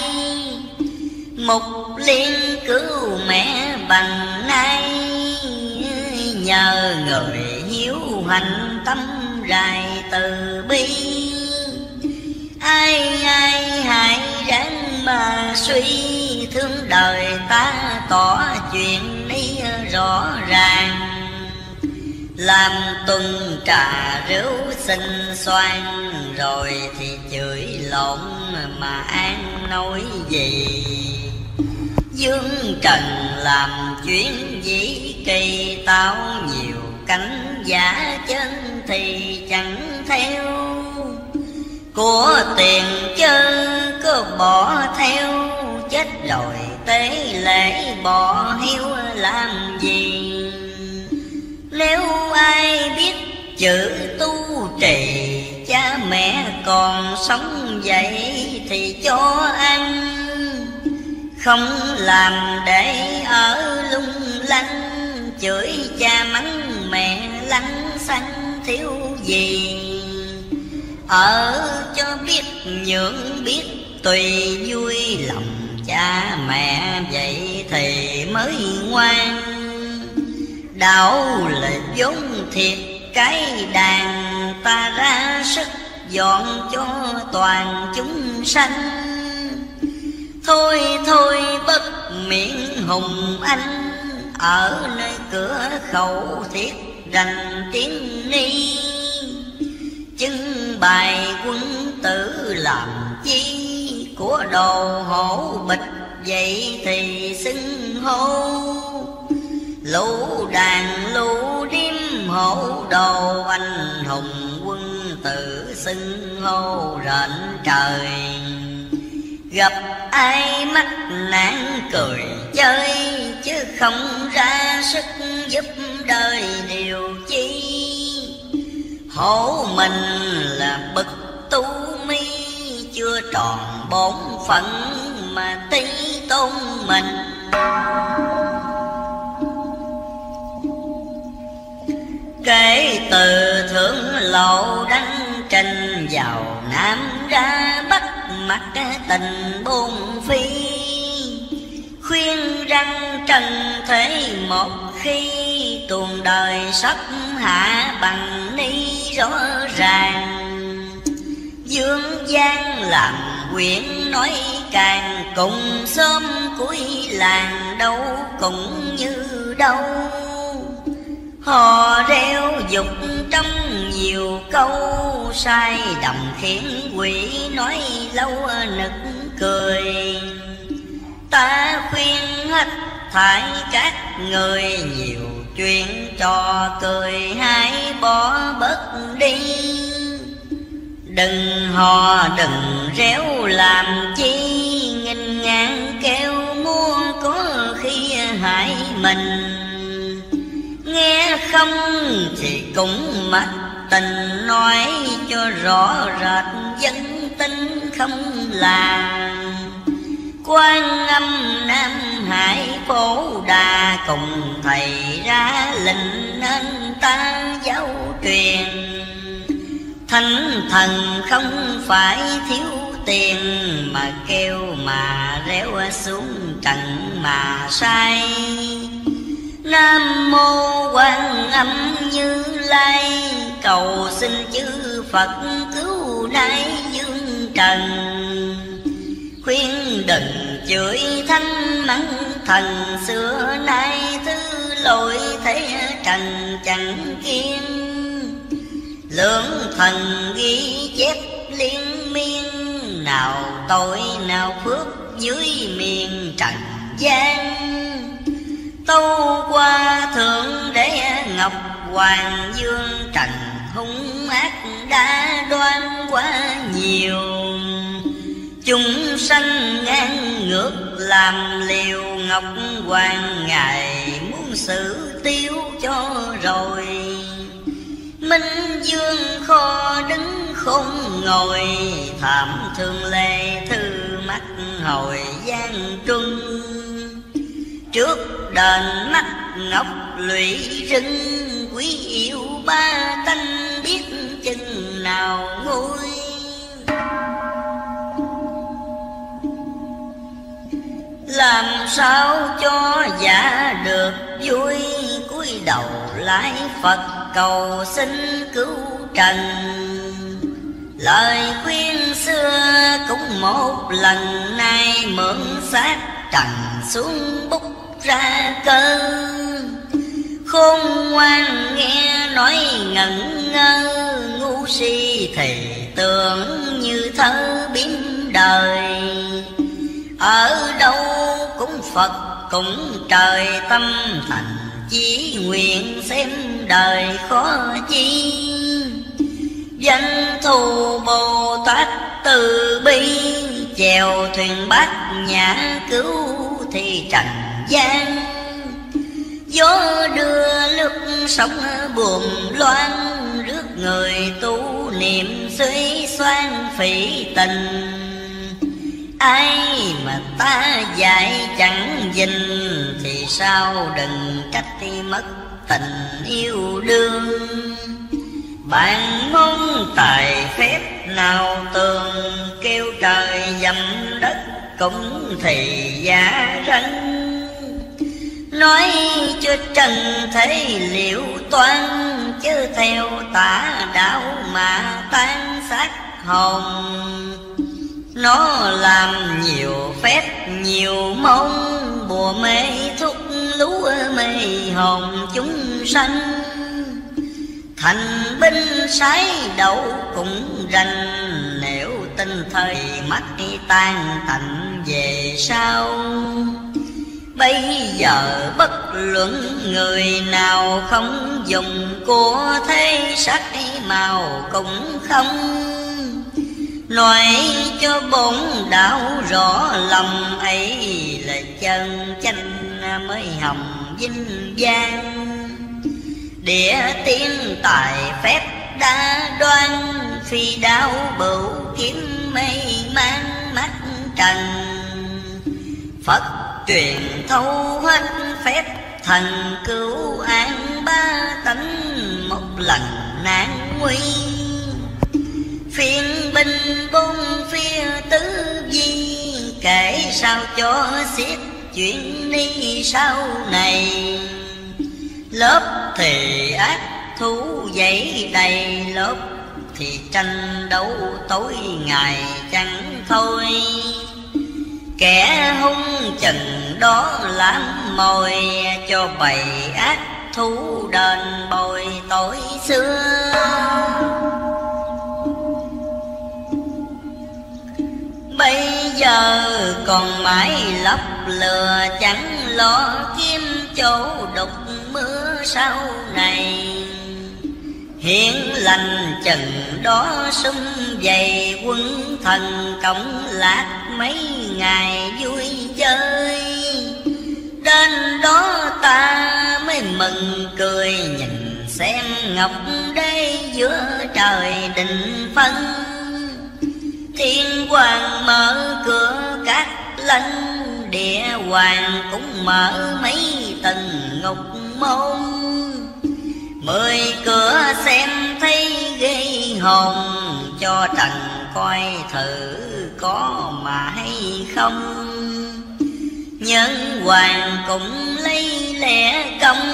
Mục liên cứu mẹ bằng nay, nhờ người hiếu hành tâm rài từ bi. Ai ai hãy ráng mà suy, thương đời ta tỏ chuyện ấy rõ ràng. Làm tuần trà rượu xinh xoan, rồi thì chửi lộn mà an nói gì. Dương trần làm chuyện dĩ kỳ, tạo nhiều cánh giả chân thì chẳng theo. Của tiền chớ cứ bỏ theo, chết rồi tế lễ bỏ hiếu làm gì. Nếu ai biết chữ tu trì, cha mẹ còn sống vậy thì cho ăn. Không làm để ở lung lăng, chửi cha mắng mẹ lăng xăng thiếu gì. Ở cho biết nhượng biết tùy vui lòng cha mẹ, vậy thì mới ngoan. Đạo là vốn thiệt cái đàn, ta ra sức dọn cho toàn chúng sanh. Thôi thôi bất miệng hùng anh, ở nơi cửa khẩu thiết rành tiếng ni. Chứng bài quân tử làm chi, của đồ hổ bịch vậy thì xưng hô. Lũ đàn lũ điếm hổ đồ, anh hùng quân tử xưng hô rợn trời. Gặp ai mắc nạn cười chơi, chứ không ra sức giúp đời điều chi. Hổ mình là bậc tu chưa tròn bổn phận mà tí tôn mình. Kể từ thượng lộ đăng trình, vào nam ra bắc mặt tình buông phi. Khuyên rằng trần thế một khi, tuồng đời sắp hạ bằng ni rõ ràng. Dương gian làm quyển nói càng, cùng xóm cuối làng đâu cũng như đâu. Hò reo dục trong nhiều câu, sai đầm khiến quỷ nói lâu nực cười. Ta khuyên hết thảy các người, nhiều chuyện trò cười hãy bỏ bớt đi. Đừng hò đừng réo làm chi, nghênh ngang kêu mua có khi hại mình. Nghe không thì cũng mặc tình, nói cho rõ rệt dân tính không làm. Quan Âm Nam Hải Phổ Đà, cùng thầy ra lệnh nên ta giáo truyền. Thánh thần không phải thiếu tiền, mà kêu mà réo xuống trần mà sai. Nam Mô Quan Âm Như Lai, cầu xin chư Phật cứu nay dương trần. Khuyên đừng chửi thanh mắng thần, xưa nay thứ lỗi thế trần chẳng kiên. Lưỡng thần ghi chép liên miên, nào tội nào phước dưới miền trần gian. Tâu qua thượng đế Ngọc Hoàng Dương, trần hung ác đã đoan quá nhiều. Chúng sanh ngang ngược làm liều, Ngọc Hoàng ngài muốn xử tiêu cho rồi. Minh Dương kho đứng không ngồi, thảm thương lê thư mắt hồi gian trung. Trước đền mắt ngọc lụy rưng, quý yêu ba tanh biết chừng nào ngôi. Làm sao cho giả được vui, cúi đầu lại Phật cầu xin cứu trần. Lời khuyên xưa cũng một lần, nay mượn xác trần xuống bút ra cơ. Khôn ngoan nghe nói ngẩn ngơ, ngu si thì tưởng như thơ biến đời. Ở đâu cũng Phật cũng trời, tâm thành chỉ nguyện xem đời khó chi. Danh thù Bồ Tát từ bi, chèo thuyền bát nhã cứu thì trần gian. Gió đưa nước sóng buồm loan, rước người tu niệm suy xoan phỉ tình. Ai mà ta dạy chẳng dình, thì sao đừng trách mất tình yêu đương. Bạn mong tài phép nào tường, kêu trời dầm đất cũng thì giả ranh. Nói cho trần thế liệu toan, chứ theo tả đạo mà tan xác hồn. Nó làm nhiều phép nhiều mong, bùa mê thúc lúa mê hồn chúng sanh. Thành binh sái đậu cũng rành, nếu tinh thời mắt tan tạnh về sau. Bây giờ bất luận người nào, không dùng của thế sắc màu cũng không. Nói cho bổn đạo rõ lòng ấy, là chân chánh mới hồng vinh vang. Địa tiên tài phép đã đoan, phi đáo bửu kiếm mây mang mắt trần. Phật truyền thâu hết phép thần cứu an ba tánh, một lần nạn nguy phiên binh bốn phía tứ di. Kể sao cho xiết chuyện đi sau này, lớp thì ác thú dậy đầy lớp, thì tranh đấu tối ngày chẳng thôi. Kẻ hung chừng đó làm mồi, cho bầy ác thú đền bồi tội xưa. Bây giờ còn mãi lấp lừa, chẳng lo kiếm chỗ đục mưa sau này. Hiển lành chừng đó sum vầy, quân thần cộng lạc mấy ngày vui chơi. Đến đó ta mới mừng cười, nhìn xem ngọc đế giữa trời định phân. Thiên hoàng mở cửa các lanh, địa hoàng cũng mở mấy tầng ngục môn. Mười cửa xem thấy gây hồn, cho trần coi thử có mà hay không. Nhân hoàng cũng lấy lẽ công,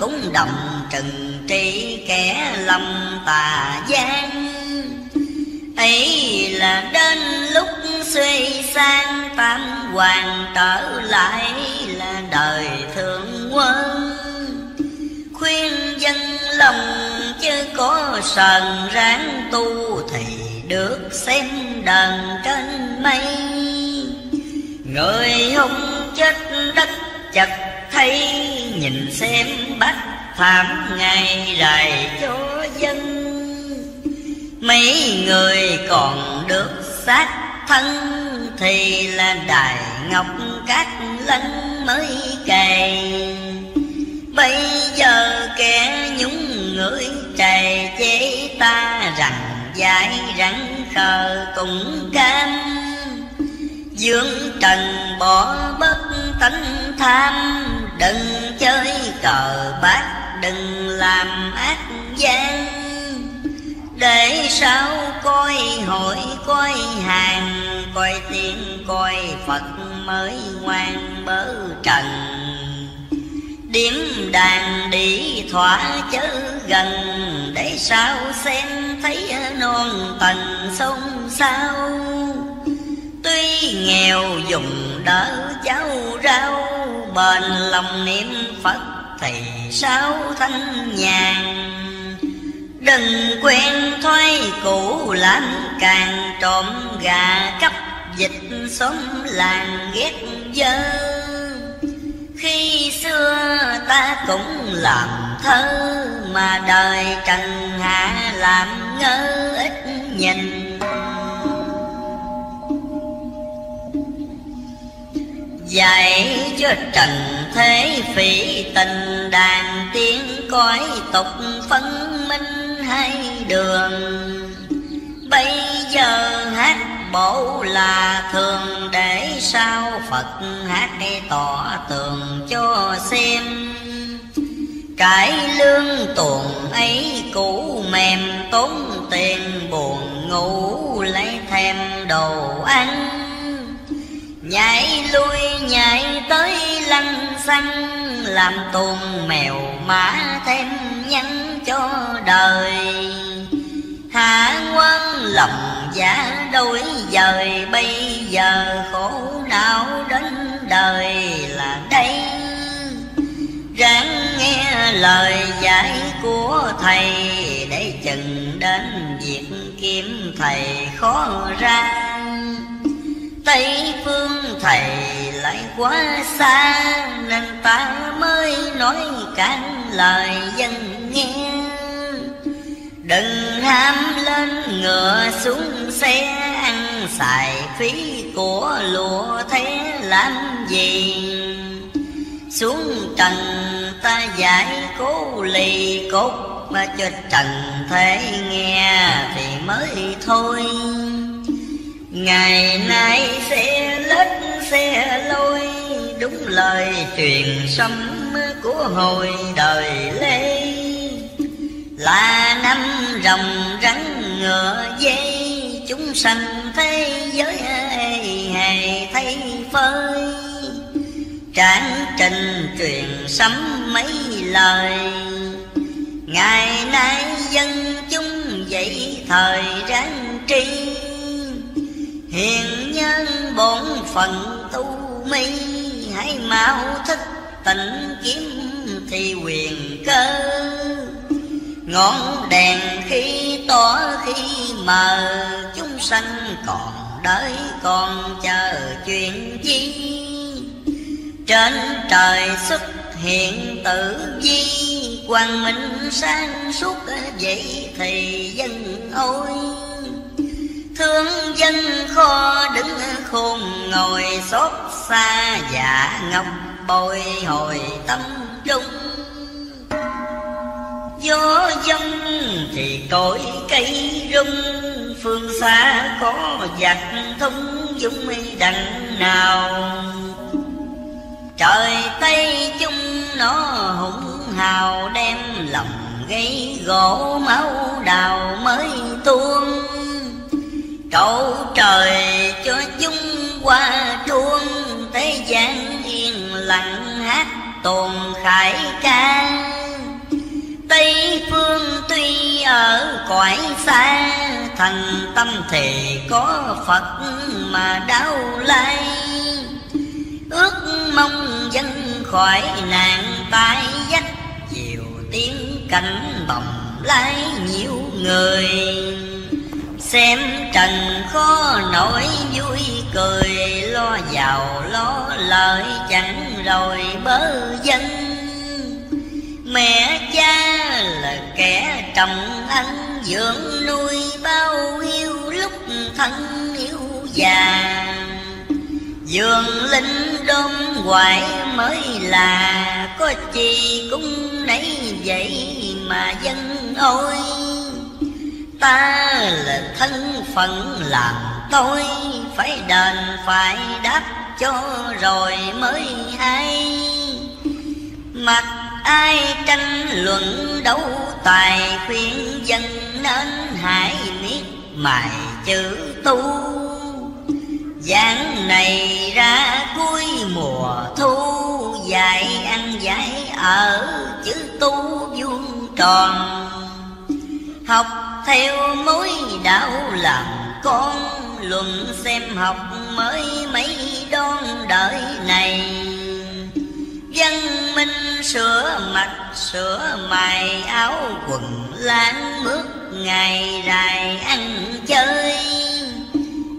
cũng đồng trừng trị kẻ lòng tà gian. Ấy là đến lúc suy sang, tam hoàng trở lại là đời thượng quân. Khuyên dân lòng chứ có sờn, ráng tu thì được xem đàn trên mây. Người hung chết đất chật thấy, nhìn xem bắt thảm ngày rày cho dân. Mấy người còn được xác thân, thì là đài ngọc các lanh mới cày. Bây giờ kẻ nhúng ngửi trầy chế ta, rằng dại rắn khờ cũng cam. Dương trần bỏ bất tánh tham, đừng chơi cờ bạc đừng làm ác gian. Để sao coi hội coi hàng, coi tiếng coi Phật mới ngoan bớ trần. Điểm đàn đi thỏa chớ gần, để sao xem thấy non tầng sông sao. Tuy nghèo dùng đỡ cháu rau, bền lòng niệm Phật thì sao thanh nhàn. Đừng quen thói cũ làm càng, trộm gà cắp dịch xóm làng ghét dơ. Khi xưa ta cũng làm thơ, mà đời trần hạ làm ngơ ít nhìn. Dạy cho trần thế phỉ tình, đàn tiếng cõi tục phân minh hai đường. Bây giờ hát bộ là thường, để sao Phật hát để tỏ tường cho xem. Cái lương tuồng ấy cũ mềm, tốn tiền buồn ngủ lấy thêm đồ ăn. Nhảy lui nhảy tới lăng xăng, làm tuồng mèo mã thêm nhắn cho đời. Hạ quan lòng giả đôi dời, bây giờ khổ não đến đời là đây. Ráng nghe lời dạy của thầy, để chừng đến việc kiếm thầy khó ra. Tây phương thầy lại quá xa, nên ta mới nói cản lời dân nghe. Đừng ham lên ngựa xuống xe, ăn xài phí của lụa thế làm gì. Xuống trần ta giải cố lì cốt cho trần thế nghe thì mới thôi. Ngày nay xe lết xe lôi, đúng lời truyền sấm của hồi đời Lê. Là năm rồng rắn ngựa dây, chúng sanh thế giới hề thấy phơi. Tráng trình truyền sấm mấy lời, ngày nay dân chúng dậy thời ráng tri. Hiền nhân bổn phận tu mi, hãy mau thức tỉnh kiếm thì quyền cơ. Ngọn đèn khi tỏ khi mờ, chúng sanh còn đợi còn chờ chuyện gì. Trên trời xuất hiện tử vi, quang minh sáng suốt vậy thì dân ôi. Thương dân kho đứng khôn ngồi, xót xa dạ ngọc bồi hồi tâm trung. Gió dông thì cội cây rung, phương xa có giặc thông dung đằng nào. Trời Tây chung nó hùng hào, đem lòng gây gỗ máu đào mới tuôn. Cầu trời cho chúng qua chuông, thế gian yên lặng hát tồn khải ca. Tây phương tuy ở cõi xa, thành tâm thì có Phật mà đau lai. Ước mong dân khỏi nạn tai vách, chiều tiếng cảnh bồng lái nhiều người. Xem trần khó nổi vui cười, lo giàu lo lợi chẳng rồi bớ dân. Mẹ cha là kẻ trọng anh, dưỡng nuôi bao yêu lúc thân yêu già. Dường linh đom hoài mới là, có chi cũng nấy vậy mà dân ôi. Ta là thân phận làm tôi, phải đền phải đáp cho rồi mới hay. Mặc ai tranh luận đấu tài, khuyên dân nên hãy miết mài chữ tu. Giảng này ra cuối mùa thu, dạy ăn dạy ở chữ tu vuông tròn. Học theo mối đạo làm con, luận xem học mới mấy đón đời này. Văn minh sửa mặt sửa mày, áo quần láng bước ngày dài ăn chơi.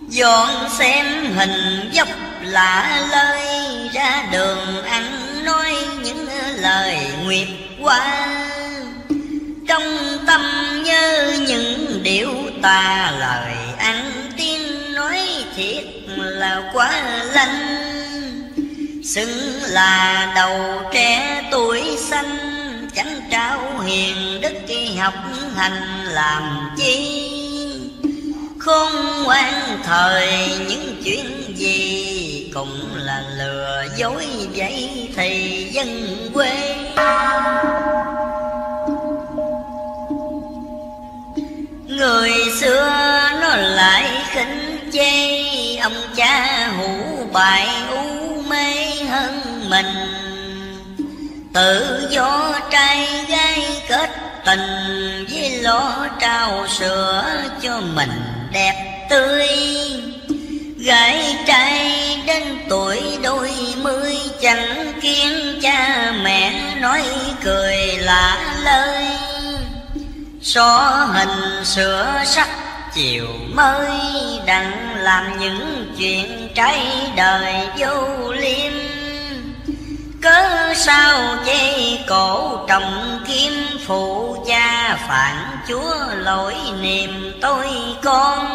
Dọn xem hình dốc lạ lơi, ra đường ăn nói những lời nguyệt qua. Trong tâm nhớ những điều ta, lời ăn tiếng nói thiệt là quá lanh. Xứng là đầu trẻ tuổi xanh, chẳng trao hiền đức khi học hành làm chi. Khôn ngoan thời những chuyện gì, cũng là lừa dối vậy thì dân quê. Người xưa nó lại khinh chê, ông cha hủ bại u mê hơn mình. Tự do trai gái kết tình, với lo trao sữa cho mình đẹp tươi. Gái trai đến tuổi đôi mươi, chẳng kiêng cha mẹ nói cười lạ lời. Xóa hình sửa sắc chiều mới, đặng làm những chuyện trái đời vô liêm. Cớ sao dây cổ trọng kiếm, phụ cha phản chúa lỗi niềm tôi con.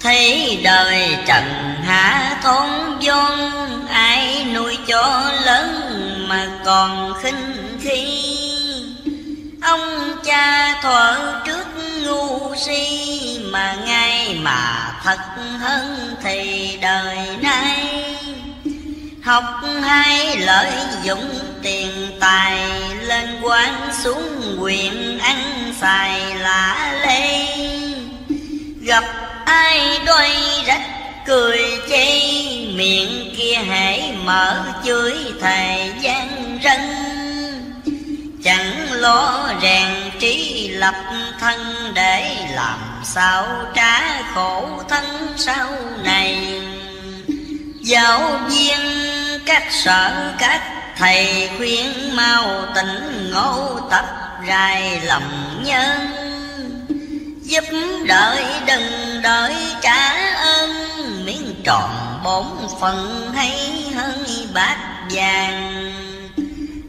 Thấy đời trần hạ thốn vốn, ai nuôi cho lớn mà còn khinh khi. Ông cha thuở trước ngu si, mà ngay mà thật hơn thì đời nay. Học hay lợi dụng tiền tài, lên quan xuống quyền ăn xài lạ lê. Gặp ai đôi rách cười chê, miệng kia hễ mở chửi thầy gian rân. Chẳng lo rèn trí lập thân, để làm sao trả khổ thân sau này. Giáo viên các sở các thầy khuyên, mau tỉnh ngộ tập rài lòng nhân. Giúp đợi đừng đợi trả ơn, miếng tròn bốn phần hay hơn bát vàng.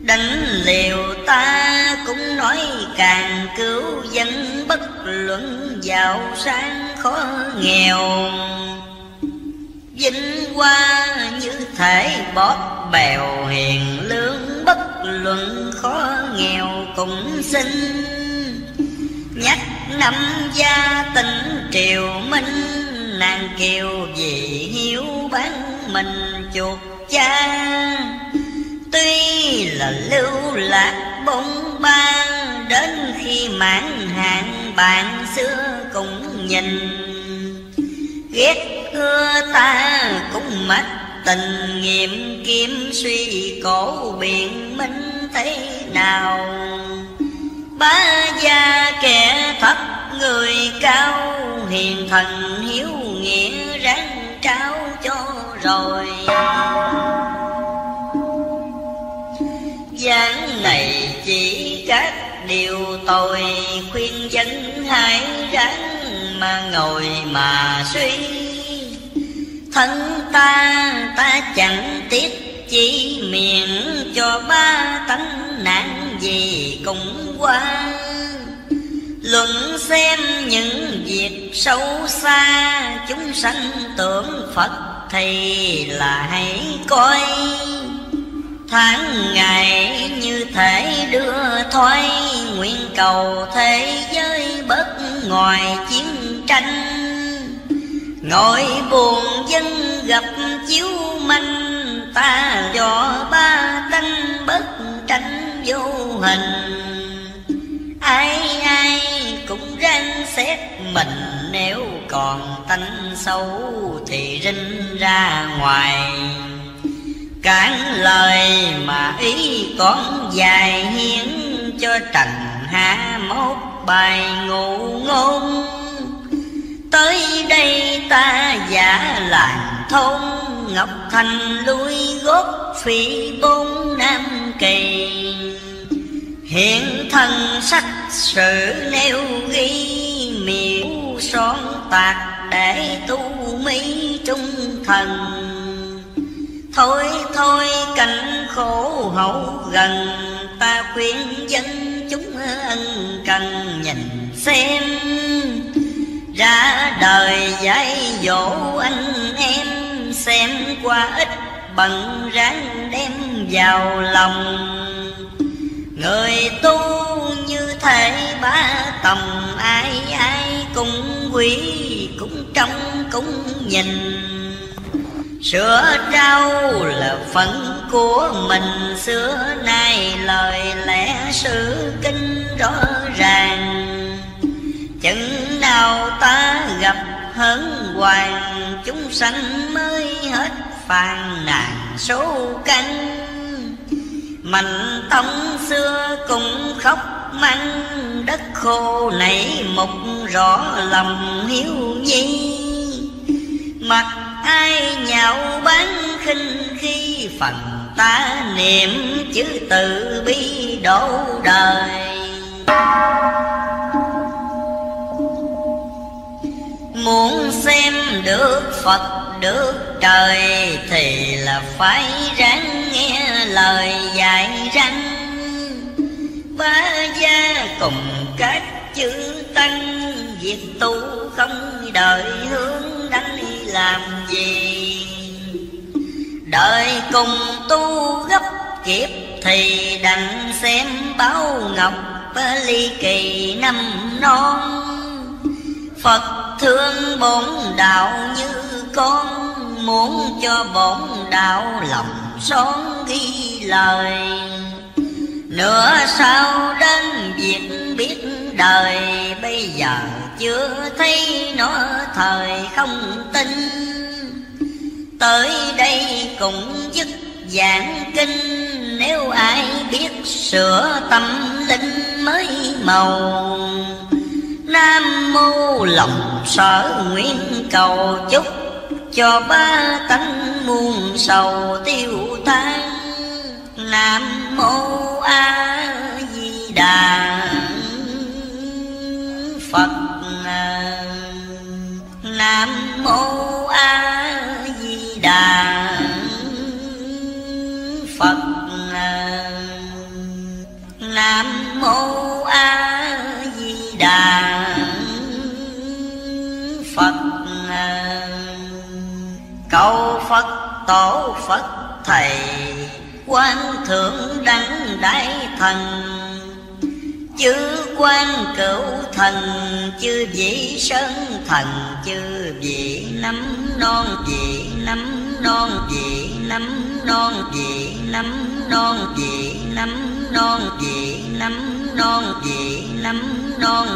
Đánh liều ta cũng nói càng cứu dân, bất luận giàu sang khó nghèo. Vinh hoa như thể bóp bèo, hiền lương bất luận khó nghèo cũng xin. Nhắc năm gia tỉnh triều Minh, nàng kiều vì hiếu bán mình chuột cha. Tuy là lưu lạc bóng ban, đến khi mãn hạn bạn xưa cũng nhìn. Ghét ưa ta cũng mất tình, nghiệm kiếm suy cổ biện minh thế nào. Ba gia kẻ thấp người cao, hiền thần hiếu nghĩa ráng trao cho rồi. Giảng này chỉ các điều tội, khuyên dân hãy ráng mà ngồi mà suy. Thân ta ta chẳng tiếc chi, miệng cho ba tánh nạn gì cũng qua. Luận xem những việc sâu xa, chúng sanh tưởng Phật thì là hãy coi. Tháng ngày như thể đưa thoái, nguyện cầu thế giới bớt ngoài chiến tranh. Ngồi buồn dân gặp chiếu manh, ta cho ba tánh bất tranh vô hình. Ai ai cũng ráng xét mình, nếu còn tánh xấu thì rinh ra ngoài. Cản lời mà ý con dài hiến, cho trần hạ mốt bài ngụ ngôn. Tới đây ta giả làng thôn, Ngọc Thành lui góp phỉ bốn Nam Kỳ. Hiện thân sách sử nêu ghi, miễu son tạc để tu mỹ trung thần. Thôi thôi cảnh khổ hậu gần, ta khuyên dân chúng ân cần nhìn xem. Ra đời dạy dỗ anh em, xem qua ít bận ráng đem vào lòng. Người tu như thể ba tòng, ai ai cũng quý, cũng trông cũng nhìn. Sữa rau là phận của mình, xưa nay lời lẽ sự kinh rõ ràng. Chừng nào ta gặp hớn hoàng, chúng sanh mới hết phàn nàn số căn. Mạnh tông xưa cũng khóc mắng, đất khô nảy mục rõ lòng hiếu nhi. Mặt ai nhạo bán khinh khi, phần ta niệm chữ từ bi đổ đời. Muốn xem được Phật được trời, thì là phải ráng nghe lời dạy răng. Ba gia cùng các chữ tăng, việc tu không đợi hướng đánh làm gì. Đời cùng tu gấp kiếp thì đành xem báo ngọc ly kỳ năm non, Phật thương bổn đạo như con, muốn cho bổn đạo lòng son ghi lời. Nửa sau đến việc biết đời, bây giờ chưa thấy nó thời không tin. Tới đây cũng dứt giảng kinh, nếu ai biết sửa tâm linh mới màu. Nam mô lòng sở nguyện cầu chúc, cho ba tánh muôn sầu tiêu tan. Nam mô A Di Đà Phật. Nam mô A Di Đà Phật. Nam mô A Di Đà Phật. Cầu Phật tổ Phật thầy, Quan thượng đẳng đại thần, chư quan cửu thần, chư vị sơn thần, chư vị nắm non vị nắm non vị nắm non vị nắm non vị nắm non vị nắm non vị nắm non.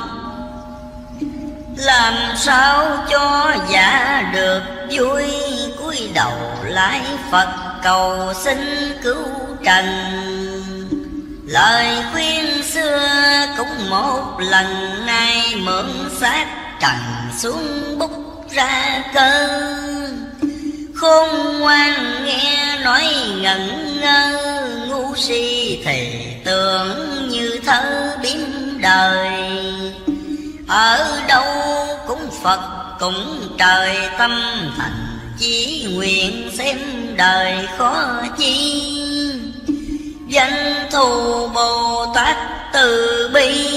Làm sao cho giả được vui, cúi đầu lạy Phật cầu xin cứu trần. Lời khuyên xưa cũng một lần, nay mượn xác trần xuống bút ra cơ. Khôn ngoan nghe nói ngẩn ngơ, ngu si thì tưởng như thơ biến đời. Ở đâu cũng Phật cũng trời, tâm thành chỉ nguyện xem đời khó chi. Danh thù Bồ Tát từ bi,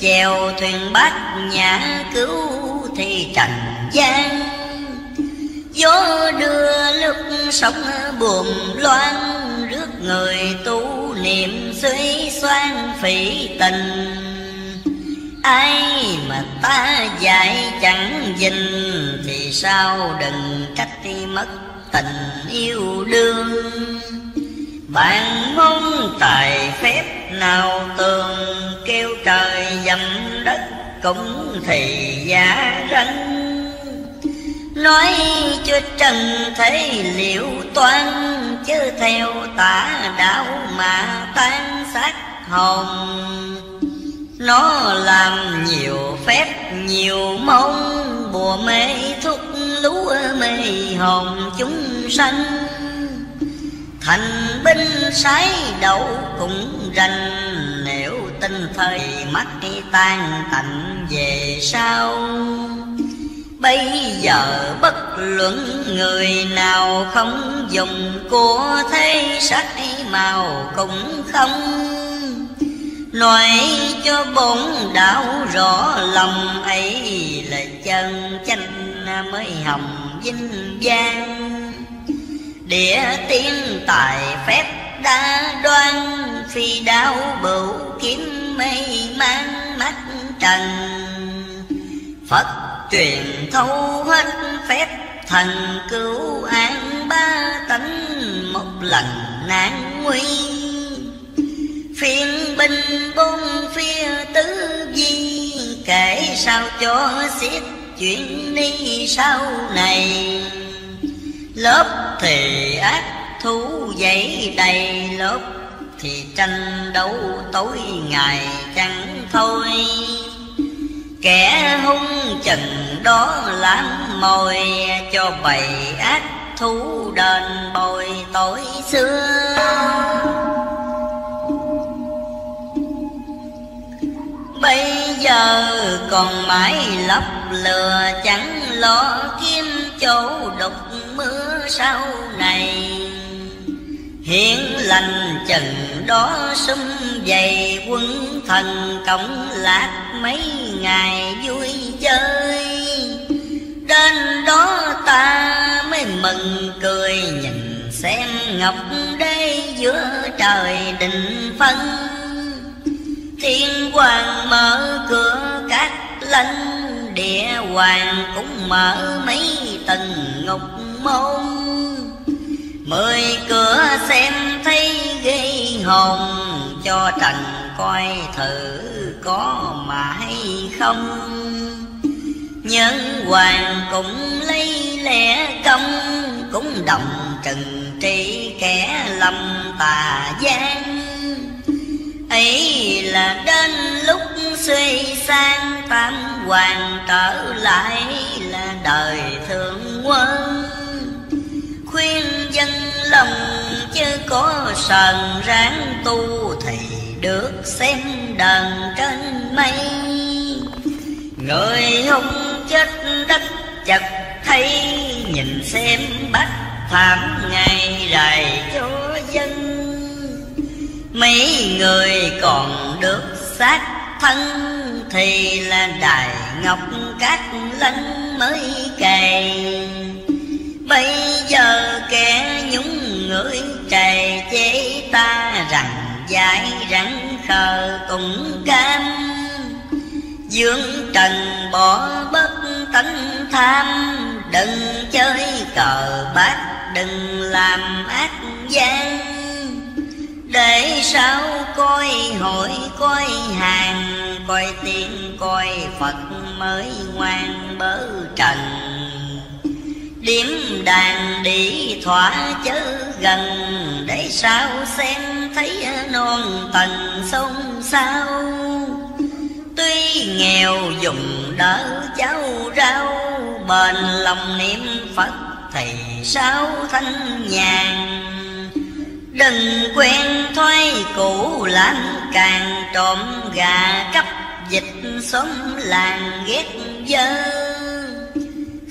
chèo thuyền bát nhã cứu thì trần gian. Gió đưa nước sóng buồm loan, rước người tu niệm suy xoan phỉ tình. Ai mà ta dạy chẳng dình, thì sao đừng trách đi mất tình yêu đương. Bạn mong tài phép nào tường, kêu trời dầm đất cũng thì giả rắn. Nói cho trần thế liệu toan, chứ theo tả đạo mà tan xác hồn. Nó làm nhiều phép nhiều mong, bùa mê thuốc lúa mê hồn chúng sanh. Thành binh sái đậu cũng rành, nếu tin thời mắt tan tạnh về sau. Bây giờ bất luận người nào, không dùng của thế sắc màu cũng không. Nói cho bổn đạo rõ lòng ấy, là chân chánh mới hồng vinh vang. Địa tiên tài phép đa đoan, phi đao bửu kiếm mây mang mắt trần. Phật truyền thấu hết phép thần, cứu an ba tánh một lần nan nguy. Phiên binh bốn phía tứ di, kể sao cho xiết chuyện đi sau này. Lớp thì ác thú dậy đầy, lớp thì tranh đấu tối ngày chẳng thôi. Kẻ hung chừng đó làm mồi, cho bầy ác thú đền bồi tối xưa. Bây giờ còn mãi lấp lừa, chẳng lo kiếm chỗ đục mưa sau này. Hiển lành chừng đó sum dày, quân thần cộng lạc mấy ngày vui chơi. Đến đó ta mới mừng cười, nhìn xem ngọc đế giữa trời định phân. Thiên hoàng mở cửa các lãnh, địa hoàng cũng mở mấy tầng ngục môn. Mười cửa xem thấy ghê hồn, cho trần coi thử có mà hay không. Nhân hoàng cũng lấy lẽ công, cũng đồng trừng trị kẻ lầm tà gian. Ấy là đến lúc suy sang, tam hoàng trở lại là đời thượng quân. Khuyên dân lòng chớ có sờn ráng tu, thì được xem đàn trên mây. Người hung chết đất chật thấy, nhìn xem bắt thảm ngày rày cho dân. Mấy người còn được xác thân, thì là đài ngọc các lãnh mới cày. Bây giờ kẻ nhúng người trầy chế ta, rằng dại rắn khờ cũng cam. Dương trần bỏ bất tánh tham, đừng chơi cờ bạc đừng làm ác gian. Để sao coi hội coi hàng, coi tiên coi Phật mới ngoan bớ trần. Điểm đàn đi thỏa chớ gần, để sao xem thấy non tầng sông sao. Tuy nghèo dùng đỡ cháu rau, bền lòng niệm Phật thì sao thanh nhàn. Đừng quen thói cũ làm càng, trộm gà cắp vịt xóm làng ghét dơ.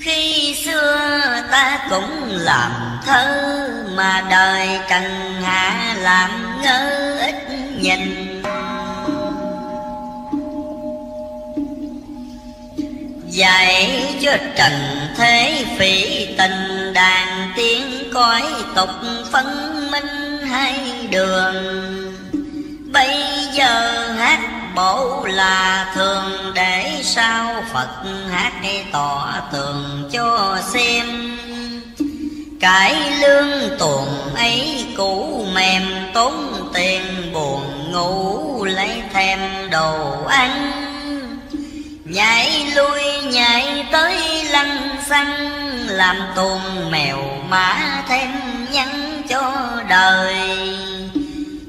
Khi xưa ta cũng làm thơ, mà đời trần hạ làm ngơ ít nhìn. Dạy cho trần thế phỉ tình, đàn tiếng cõi tục phân minh hai đường. Bây giờ hát bổ là thường, để sao Phật hát tỏ tường cho xem. Cải lương tuồng ấy cũ mềm, tốn tiền buồn ngủ lấy thêm đồ ăn. Nhảy lui nhảy tới lăng xăng, làm tuồng mèo mã thêm nhắn cho đời.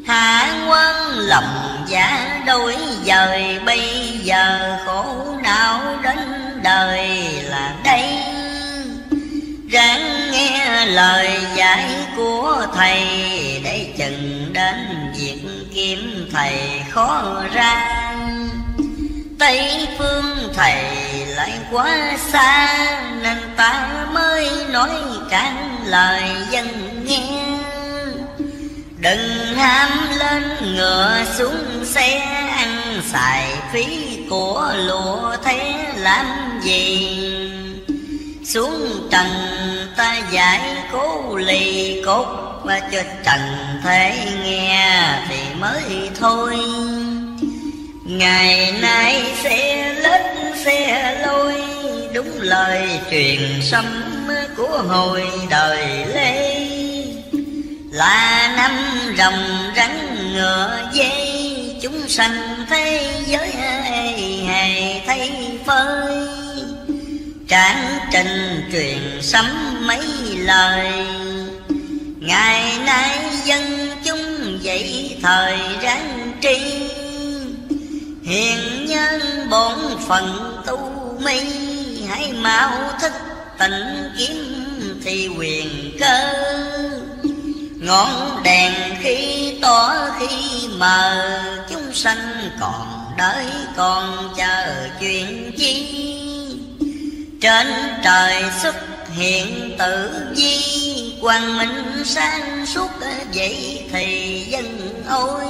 Hạ quân lòng giả đổi dời, bây giờ khổ não đến đời là đây. Ráng nghe lời dạy của thầy, để chừng đến việc kiếm thầy khó ra. Tây phương thầy lại quá xa, nên ta mới nói cản lời dân nghe. Đừng ham lên ngựa xuống xe, ăn xài phí của lụa thế làm gì. Xuống trần ta giải cố lì cốt, và cho trần thế nghe thì mới thôi. Ngày nay xe lết xe lôi, đúng lời truyền sấm của hồi đời Lê. Là năm rồng rắn ngựa dây, chúng sanh thế giới hề thay phơi. Tráng trình truyền sấm mấy lời, ngày nay dân chúng dậy thời ráng tri. Hiền nhân bổn phận tu mi, hãy mau thức tỉnh kiếm thì quyền cơ. Ngọn đèn khi tỏ khi mờ, chúng sanh còn đợi còn chờ chuyện chi. Trên trời xuất hiện tử vi, quang minh sáng suốt vậy thì dân ôi.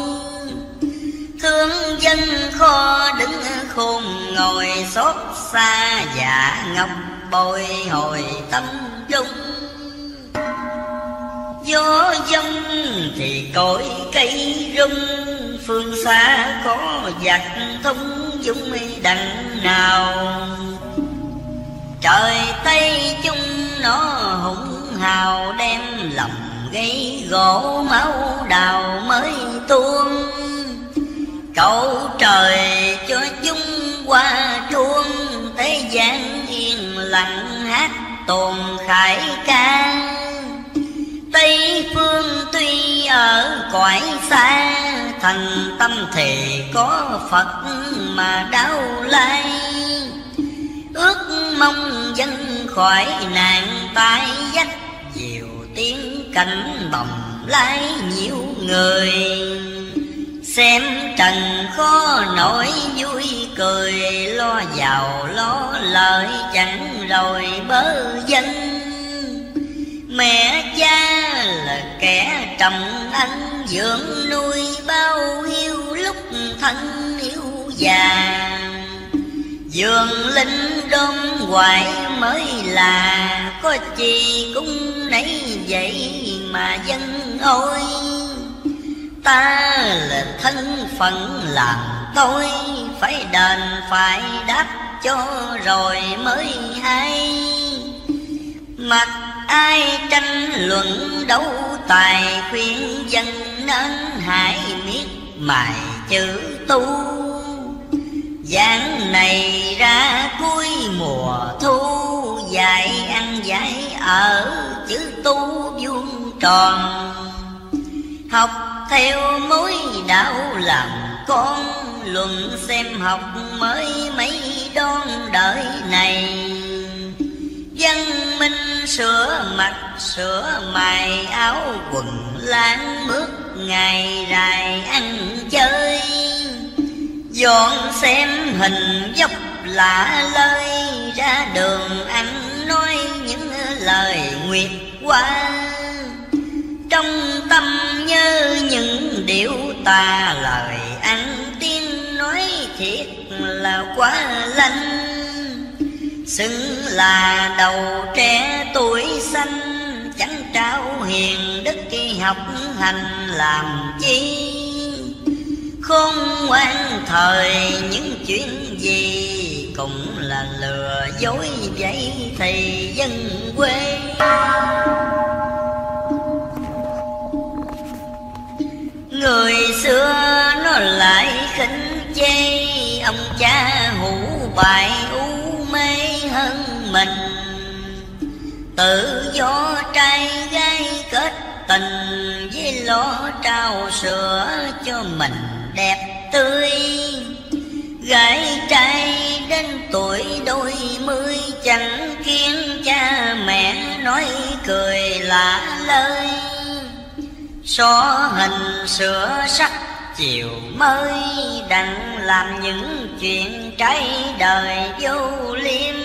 Thương dân kho đứng khôn ngồi, xót xa dạ ngọc bồi hồi tâm trung. gió dông thì cội cây rung, phương xa có giặc thông dũng đằng nào. Trời Tây chung nó hùng hào, đem lòng gây gỗ máu đào mới tuôn. Cầu trời cho chúng qua chuông, thế gian yên lặng hát tồn khải ca. Tây phương tuy ở cõi xa, thành tâm thì có Phật mà đau lai. Ước mong dân khỏi nạn tai vách, nhiều tiếng cảnh bồng lai nhiều người. Xem trần khó nổi vui cười, lo giàu lo lợi chẳng rồi bớ dân. Mẹ cha là kẻ trọng anh, dưỡng nuôi bao hiu lúc thân yêu già. Dường linh đom hoài mới là, có chi cũng nấy vậy mà dân ôi. Ta là thân phận làm tôi, phải đền phải đáp cho rồi mới hay. Mặc ai tranh luận đấu tài, khuyên dân nên hãy miết mài chữ tu. Giảng này ra cuối mùa thu, dạy ăn dạy ở chữ tu vuông tròn. Học theo mối đạo làm con, luận xem học mới mấy đón đời này. Văn minh sửa mặt sửa mày, áo quần láng bước ngày rày ăn chơi. Dọn xem hình dốc lạ lơi, ra đường anh nói những lời nguyệt qua. Trong tâm nhớ những điều tà, lời ăn tiếng nói thiệt là quá lanh. Xứng là đầu trẻ tuổi xanh, chẳng trao hiền đức khi học hành làm chi. Khôn ngoan thời những chuyện gì, cũng là lừa dối vậy thì dân quê. Người xưa nó lại khinh chê, ông cha hủ bại u mê hơn mình. Tự do trai gái kết tình, với lo trao sữa cho mình đẹp tươi. Gái trai đến tuổi đôi mươi, chẳng khiến cha mẹ nói cười lạ lơi. So hình sửa sắc chiều mới, đặng làm những chuyện trái đời vô liêm.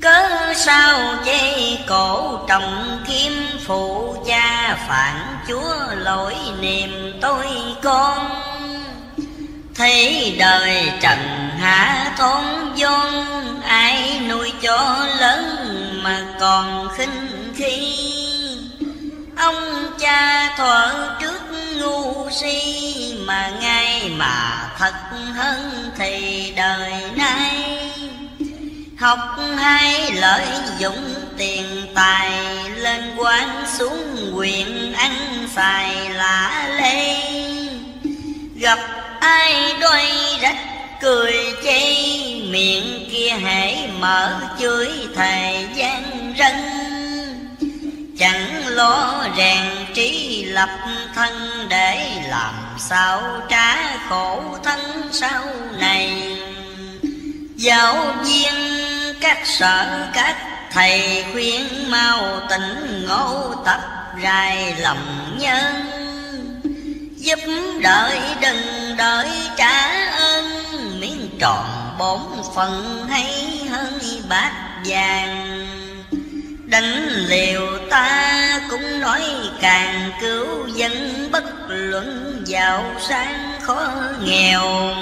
Cớ sao chê cổ trọng kiếm, phụ cha phản chúa lỗi niềm tôi con. Thấy đời trần hạ thốn vong, ai nuôi cho lớn mà còn khinh khi. Ông cha thuở trước ngu si, mà ngay mà thật hơn thì đời nay. Học hai lợi dụng tiền tài, lên quán xuống quyền ăn xài lạ lê. Gặp ai đôi rách cười chê, miệng kia hễ mở chửi thầy gian rân. Chẳng lo rèn trí lập thân, để làm sao trả khổ thân sau này. Giáo viên các sở các thầy, khuyên mau tỉnh ngộ tập rài lòng nhân. Giúp đợi đừng đợi trả ơn, miếng tròn bốn phần hay hơn bát vàng. Đánh liều ta cũng nói càng cứu dân, bất luận giàu sang khó nghèo.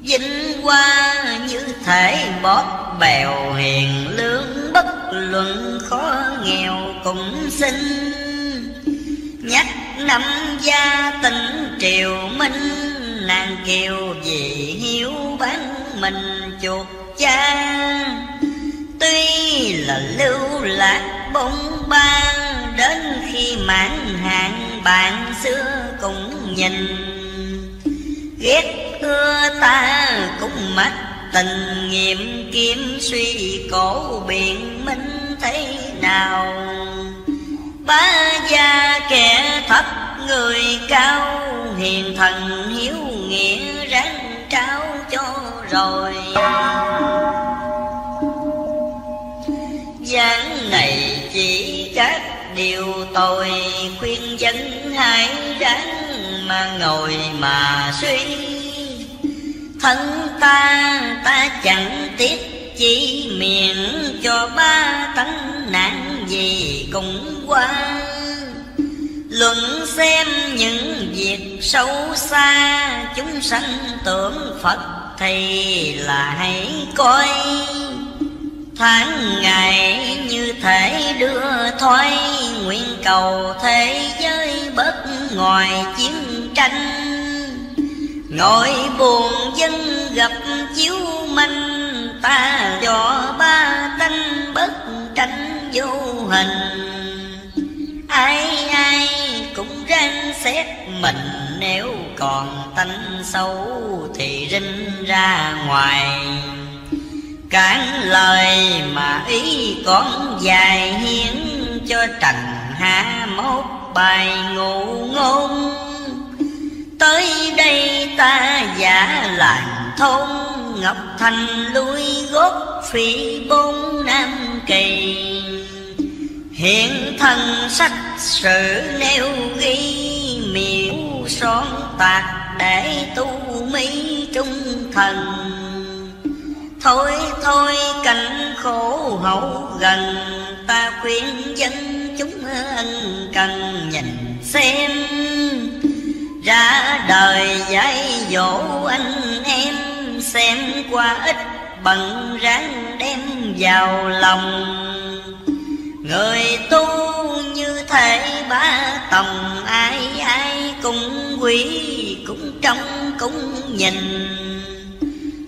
Vinh hoa như thể bóp bèo, hiền lương bất luận khó nghèo cũng xin nhắc năm gia tỉnh triều Minh. Nàng kiều vì hiếu bán mình chuột cha, tuy là lưu lạc bóng ba, đến khi mãn hạn bạn xưa cũng nhìn ghét ưa ta cũng mất tình nghiệm. Kiếm suy cổ biện minh thế nào, ba gia kẻ thấp người cao, hiền thần hiếu nghĩa ráng trao cho rồi. Giảng này chỉ các điều tội, khuyên dân hãy ráng mà ngồi mà suy. Thân ta ta chẳng tiếc chỉ, miệng cho ba tánh nạn gì cũng qua. Luận xem những việc sâu xa, chúng sanh tưởng Phật thì là hãy coi. Tháng ngày như thể đưa thôi, nguyện cầu thế giới bớt ngoài chiến tranh. Nỗi buồn dân gặp chiếu manh, ta do ba tánh bất tranh vô hình. Ai ai cũng ráng xét mình, nếu còn tánh xấu thì rinh ra ngoài. Cản lời mà ý con dài, hiến cho trần hạ mốt bài ngụ ngôn. Tới đây ta giả làng thôn, Ngọc Thành lui gót phỉ bốn Nam Kỳ. Hiện thân sách sử nêu ghi, miệng son tạc để tu mỹ trung thần. Thôi thôi cảnh khổ hậu gần, ta khuyên dân chúng ân cần nhìn xem. Ra đời dạy dỗ anh em, xem qua ít bận ráng đem vào lòng. Người tu như thể ba tầng, ai ai cũng quý, cũng trông cũng nhìn.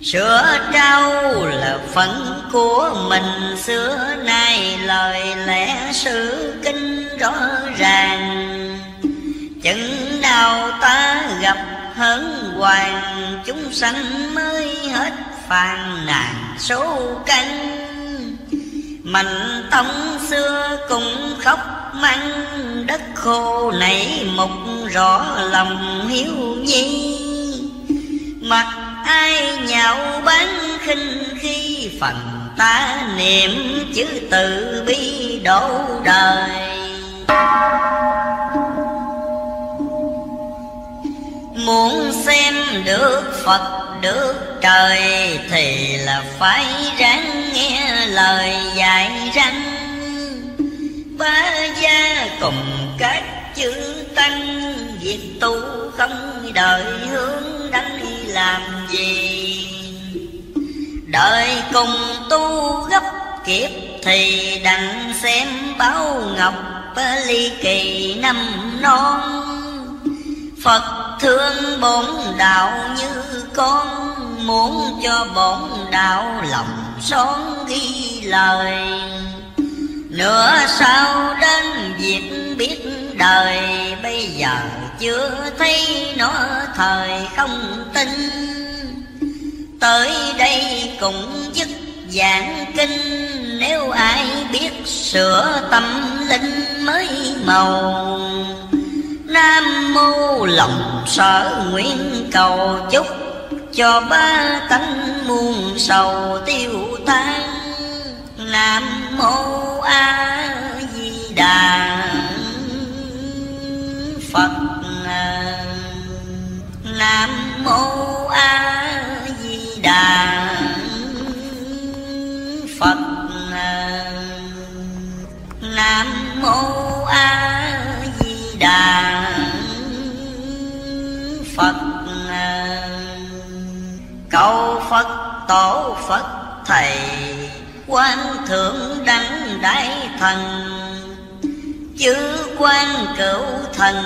Sửa trao là phận của mình, xưa nay lời lẽ sử kinh rõ ràng. Chừng nào ta gặp hớn hoàng, chúng sanh mới hết phàn nàn số căn. Mạnh tông xưa cũng khóc mắng, đất khô nảy mục rõ lòng hiếu nhi. Mặc ai nhạo bán khinh khi, phần ta niệm chữ từ bi đổ đời. Muốn xem được Phật được trời, thì là phải ráng nghe lời dạy răng. Ba gia cùng các chữ tăng, việc tu không đợi hướng đánh làm gì. Đời cùng tu gấp kiếp thì đặng xem báo ngọc ly kỳ năm non. Phật thương bổn đạo như con, muốn cho bổn đạo lòng son ghi lời. Nửa sau đến việc biết đời, bây giờ chưa thấy nó thời không tin. Tới đây cũng dứt giảng kinh, nếu ai biết sửa tâm linh mới màu. Nam mô lòng sở nguyện cầu chúc, cho ba tánh muôn sầu tiêu tan. Nam mô A Di Đà Phật. Nam mô A Di Đà Phật. Nam mô A Di Đà Phật. Cầu Phật tổ Phật thầy, Quang thượng đẳng đại thần, chư quan cửu thần,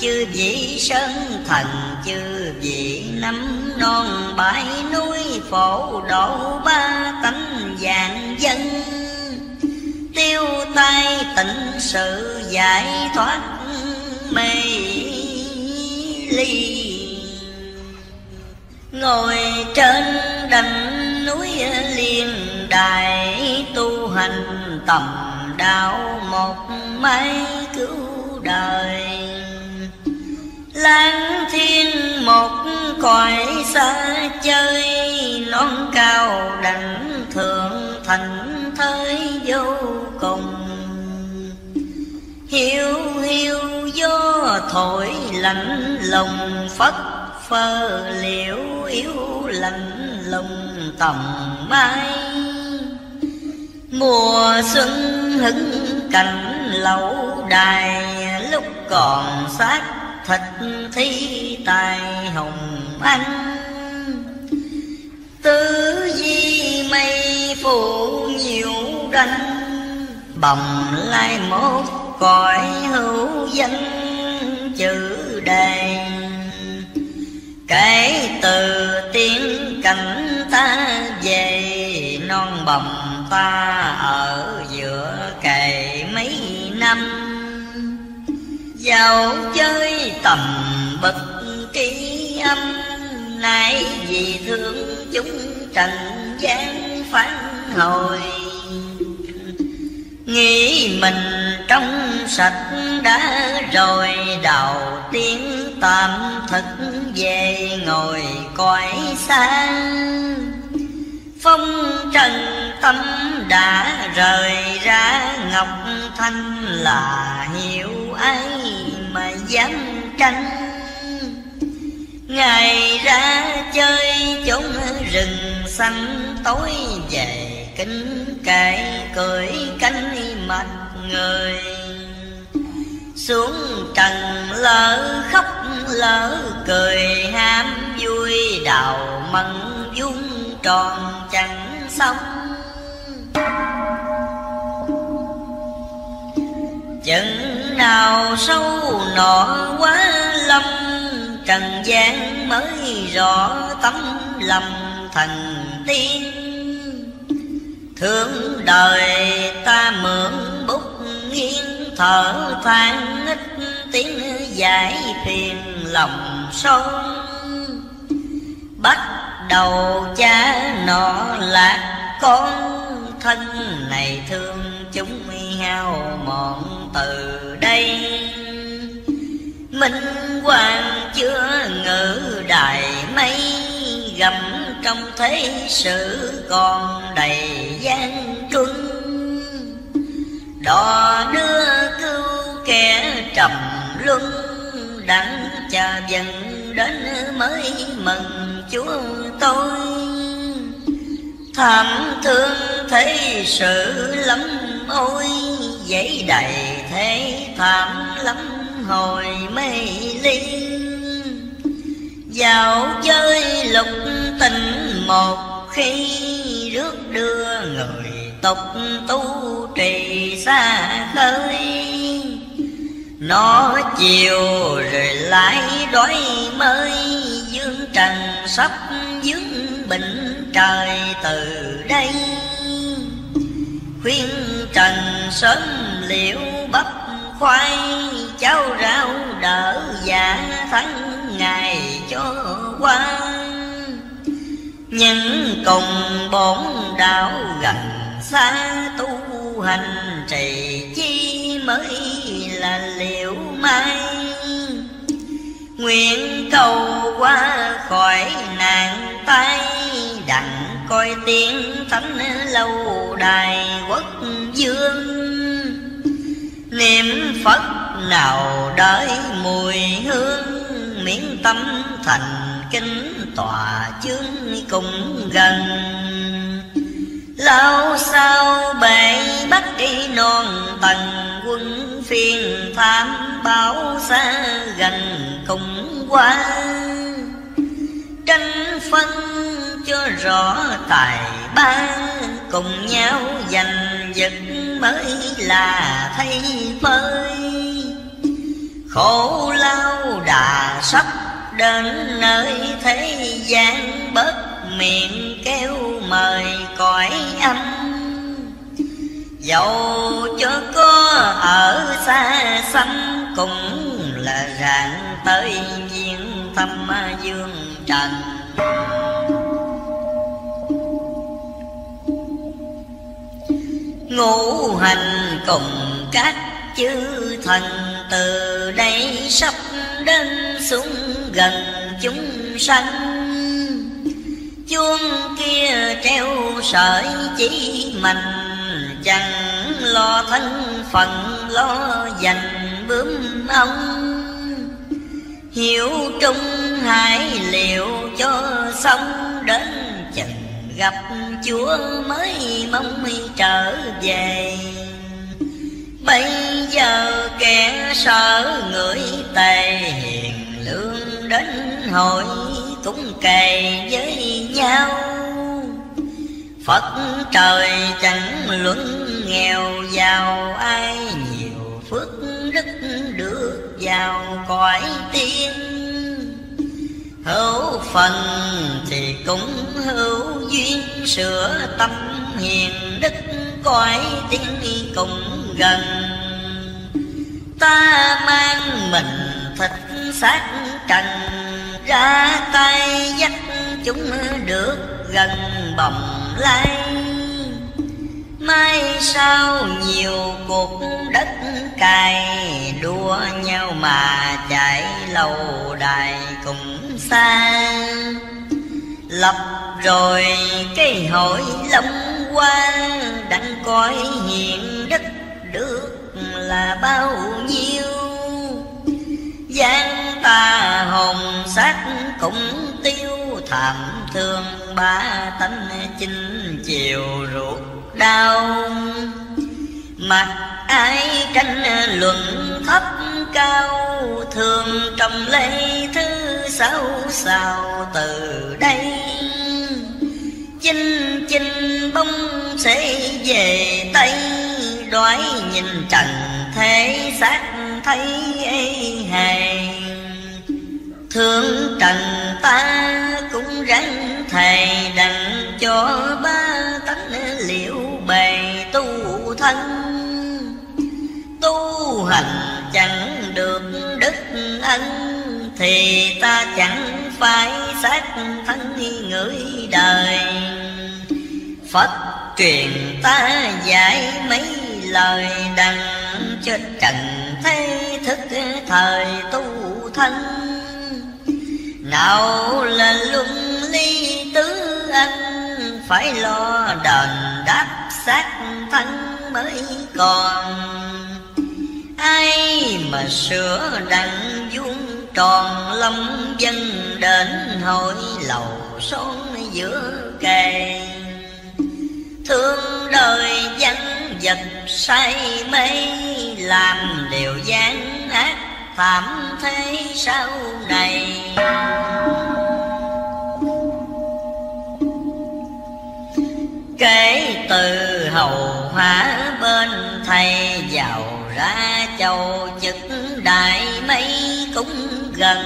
chư vị sơn thần, chư vị nắm non bãi núi phổ độ ba tánh vạn dân. Tiêu tai tịnh sự giải thoát mê ly. Ngồi trên đỉnh núi Liên Đài tu hành tầm đạo một mái cứu đời. Lang thiên một cõi xa chơi, non cao đảnh thượng thành thới vô cùng. Hiu hiu gió thổi lạnh lùng, phất phơ liễu yếu lạnh lùng tầm mai. Mùa xuân hứng cảnh lâu đài, lúc còn xác thịt thi tài hồng anh. Tứ di mây phủ nhiều đánh, bồng lai mốt cõi hữu danh chữ đề. Kể từ tiếng cảnh ta về, non bồng ta ở giữa cày mấy năm. Dạo chơi tầm bực ký âm, nay vì thương chúng trần gian phản hồi. Nghĩ mình trong sạch đã rồi, đầu tiên tạm thực về ngồi cõi xa. Phong trần tâm đã rời ra, ngọc thanh là hiểu ai mà dám tranh. Ngày ra chơi chốn rừng xanh, tối về kính cãi cười cánh mặt người. Xuống trần lỡ khóc lỡ cười, ham vui đào mận dung tròn chẳng xong. Chừng nào sâu nọ quá lâm, trần gian mới rõ tấm lòng thần tiên. Thương đời ta mượn bút nghiêng, thở than ít tiếng giải phiền lòng son. Bắt đầu cha nọ lạc con, thân này thương chúng hao mòn từ đây. Minh hoàng chưa ngự đài mây, gầm trong thế sự còn đầy gian truân. Đò đưa cứu kẻ trầm luân, đặng cha dần đến mới mừng Chúa tôi. Thảm thương thế sự lắm ôi, dẫy đầy thế thảm lắm hồi mê ly. Dạo chơi lục tình một khi, rước đưa người tục tu trì xa khơi. Nó chiều rồi lại đói mới, dương trần sắp dướng bệnh trời từ đây. Khuyên trần sớm liễu bắp khoai, cháu rau đỡ dạ tháng ngày cho qua. Những cùng bổn đạo gần xa, tu hành trì chi mới là liễu mai. Nguyện cầu qua khỏi nạn tai, đặng coi tiếng thánh lâu đài quốc dương. Niệm Phật nào đợi mùi hương, miễn tâm thành kính tòa chương cũng gần. Lao sao bể bắt đi non tầng, quân phiên tham báo xa gần cùng qua. Tranh phân cho rõ tài ban, cùng nhau giành giật mới là thấy phơi. Khổ lao đà sắp đến nơi thế gian, bớt miệng kêu mời cõi âm. Dẫu cho có ở xa xăm, cũng là rạng tới viên thăm dương trần. Ngũ hành cùng các chư thần, từ đây sắp đến xuống gần chúng sanh. Chuông kia treo sợi chỉ mạnh, chẳng lo thân phận lo dành bướm ông. Hiểu trung hãy liệu cho xong, đến chừng gặp Chúa mới mong trở về. Bây giờ kẻ sợ người tề, hiền lương đến hội cũng kề với nhau. Phật trời chẳng luận nghèo giàu, ai nhiều phước đức được vào cõi tiên. Hữu phần thì cũng hữu duyên, sửa tâm hiền đức cõi tiên cùng gần. Ta mang mình thịt xác trần, ra tay dắt chúng được gần bồng lai. Mai sau nhiều cuộc đất cày, đua nhau mà chạy lâu đài cũng xa. Lập rồi cái hội long quang, đặng coi hiền đức được là bao nhiêu. Giang ta hồn xác cũng tiêu, thảm thương ba tánh chinh chiều ruột đau. Mặc ai tranh luận thấp cao, thường trong lấy thứ xấu xào từ đây. Chinh chinh bông sẽ về Tây, đói nhìn trần thế xác thấy hề. Thương trần ta cũng ráng thầy, đặng cho ba tánh liệu bày tu thân. Tu hành chẳng được đức ân, thì ta chẳng phải xác thân người đời. Phật truyền ta dạy mấy lời, đặng cho trần thế thức thời tu thân. Nào là luân lý tứ anh, phải lo đền đáp xác thân mới còn. Ai mà sửa đặng vuông tròn lòng dân, đến hội lầu son giữa kề. Thương đời vắng vật say mê, làm điều gian ác phạm thế sau này. Kể từ hầu hóa bên thầy, giàu ra châu chức đại mấy cũng gần.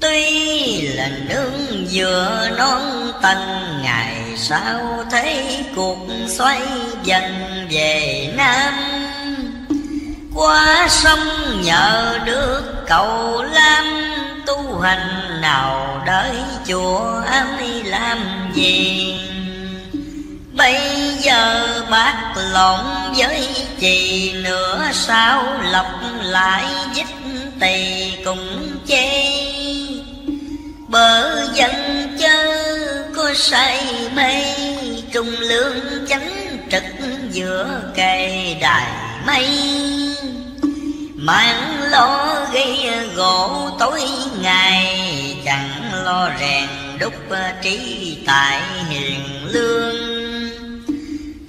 Tuy là nương dừa non tầng, ngày sau thấy cuộc xoay dần về Nam. Qua sông nhờ được cầu lam, tu hành nào đợi chùa ấy làm gì. Bây giờ bác lộn với chì, nửa sao lọc lại dích tỳ cũng chê. Bỡ dân chớ có say mê, trung lương chánh trực giữa cây đài mây. Mạng lo gây gỗ tối ngày, chẳng lo rèn đúc trí tại hiền lương.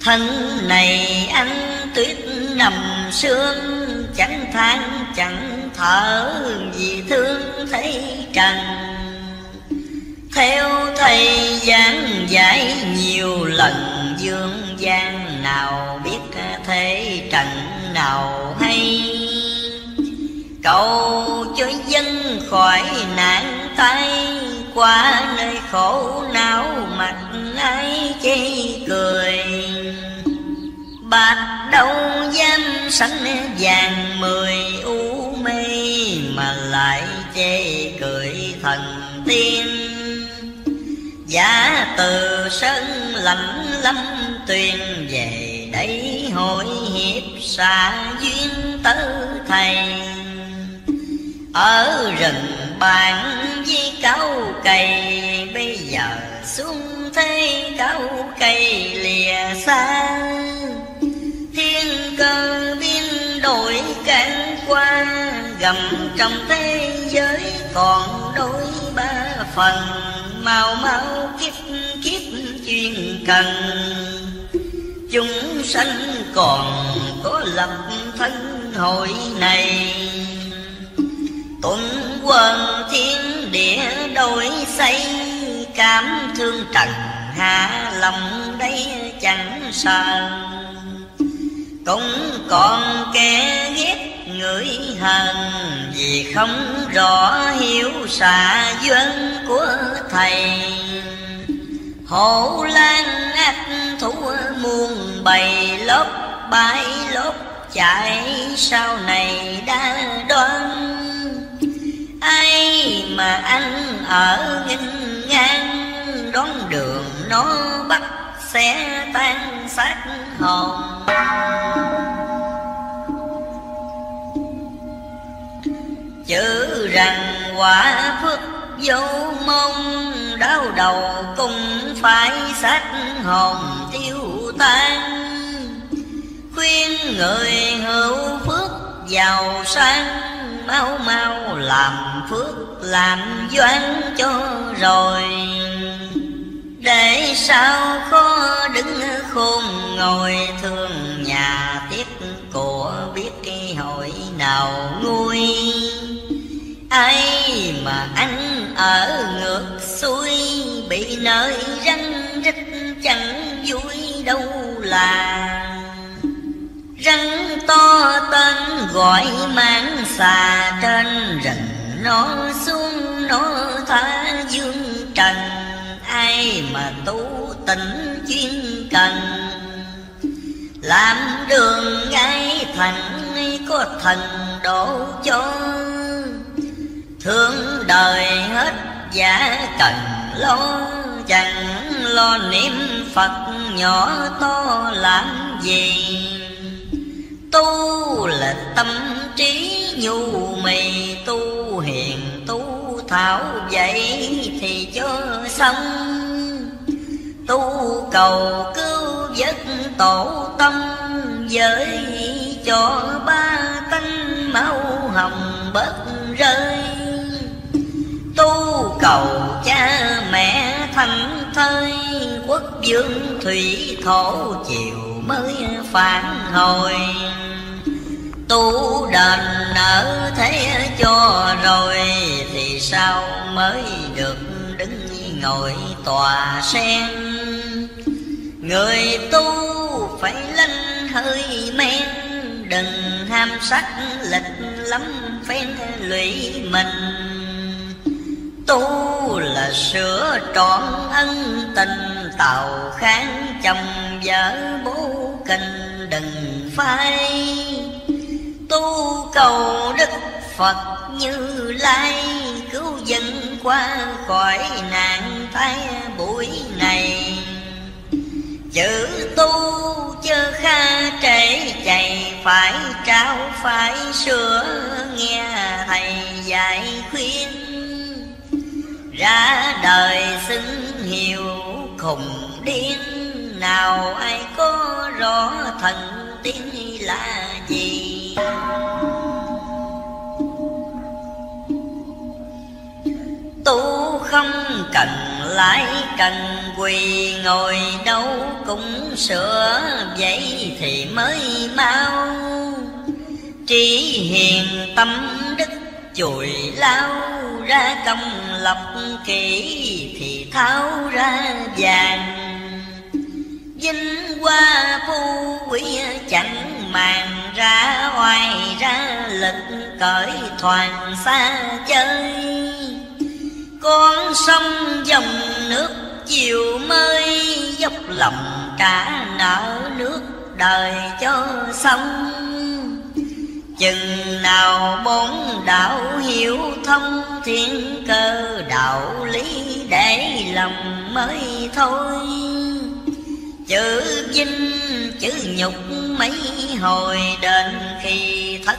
Thân này anh tuyết nằm sương, chẳng than chẳng thở vì thương thấy trần. theo thầy giảng giải nhiều lần dương gian nào biết thế trần nào hay. Cầu cho dân khỏi nạn tay qua nơi khổ não mặt ái chê cười. Bạc đâu dám sánh vàng mười u mê mà lại chê cười thần tiên. Giả từ sân lạnh lâm tuyền về đấy hội hiệp xa duyên tứ thầy. Ở rừng bàn với cao cây bây giờ xuống thế cao cây lìa xa. Thiên cơ biến đổi cản qua gầm trong thế giới còn đôi ba phần. Mau mau kiếp kiếp chuyên cần chúng sanh còn có lập thân hội này. Tuần quần thiên địa đổi xây cảm thương trần hạ lòng đây chẳng sợ. Cũng còn kẻ ghét người hờn vì không rõ hiểu xả duyên của thầy. Hổ lan ác thú muôn bầy lốp bãi lốp chạy sau này đã đoán. Ai mà anh ở nghinh ngang đón đường nó bắt sẽ tan xác hồn. Chữ rằng quả phước vô mong đau đầu cũng phải xác hồn tiêu tan. Khuyên người hữu phước giàu sang mau mau làm phước làm doán cho rồi. Để sao khó đứng khôn ngồi thương nhà tiếc của biết cái hội nào nguôi. Ai mà anh ở ngược xuôi bị nơi răng rít chẳng vui đâu là. Rắn to tên gọi mang xà trên rừng nó xuống nó tha dương trần. Ai mà tu tỉnh chuyên cần làm đường ngay thẳng có thần đổ cho. Thương đời hết giả cần lo chẳng lo niệm Phật nhỏ to làm gì. Tu là tâm trí nhu mì tu hiền tu thảo vậy thì cho xong. Tu cầu cứu vớt tổ tâm giới cho ba tánh máu hồng bớt rơi. Tu cầu cha mẹ thành thơi quốc vương thủy thổ chiều mới phản hồi. Tu đền nợ thế cho rồi thì sao mới được đứng ngồi tòa sen. Người tu phải lên hơi men đừng ham sắc lịch lắm phen lụy mình. Tu là sửa trọn ân tình tàu kháng chồng vợ bố kinh đừng phai. Tu cầu đức Phật Như Lai cứu dân qua khỏi nạn tai buổi này. Chữ tu chớ kha trễ chạy phải trao phải sửa nghe thầy dạy khuyên. Ra đời xứng hiểu khùng điên nào ai có rõ thần tiên là gì. Tu không cần lại cần quỳ ngồi đâu cũng sửa vậy thì mới mau. Trí hiền tâm đức chùi lao ra công lập kỹ, thì tháo ra vàng. Vinh qua phu quý chẳng màng ra, hoài ra lực cởi thoảng xa chơi. Con sông dòng nước chiều mới, dốc lòng trả nợ nước đời cho xong. Chừng nào bốn đạo hiểu thông, thiên cơ đạo lý để lòng mới thôi. Chữ vinh chữ nhục mấy hồi, đến khi thất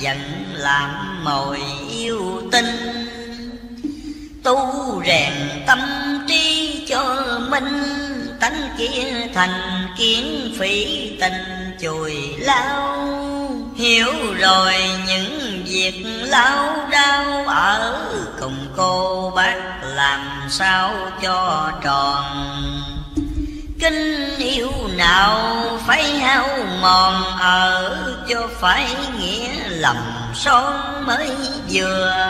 giận làm mồi yêu tinh. Tu rèn tâm trí cho minh, tánh kia thành kiến phỉ tình chùi lao. Hiểu rồi những việc lao đau, ở cùng cô bác làm sao cho tròn. Kinh yêu nào phải hao mòn, ở cho phải nghĩa lòng son mới vừa.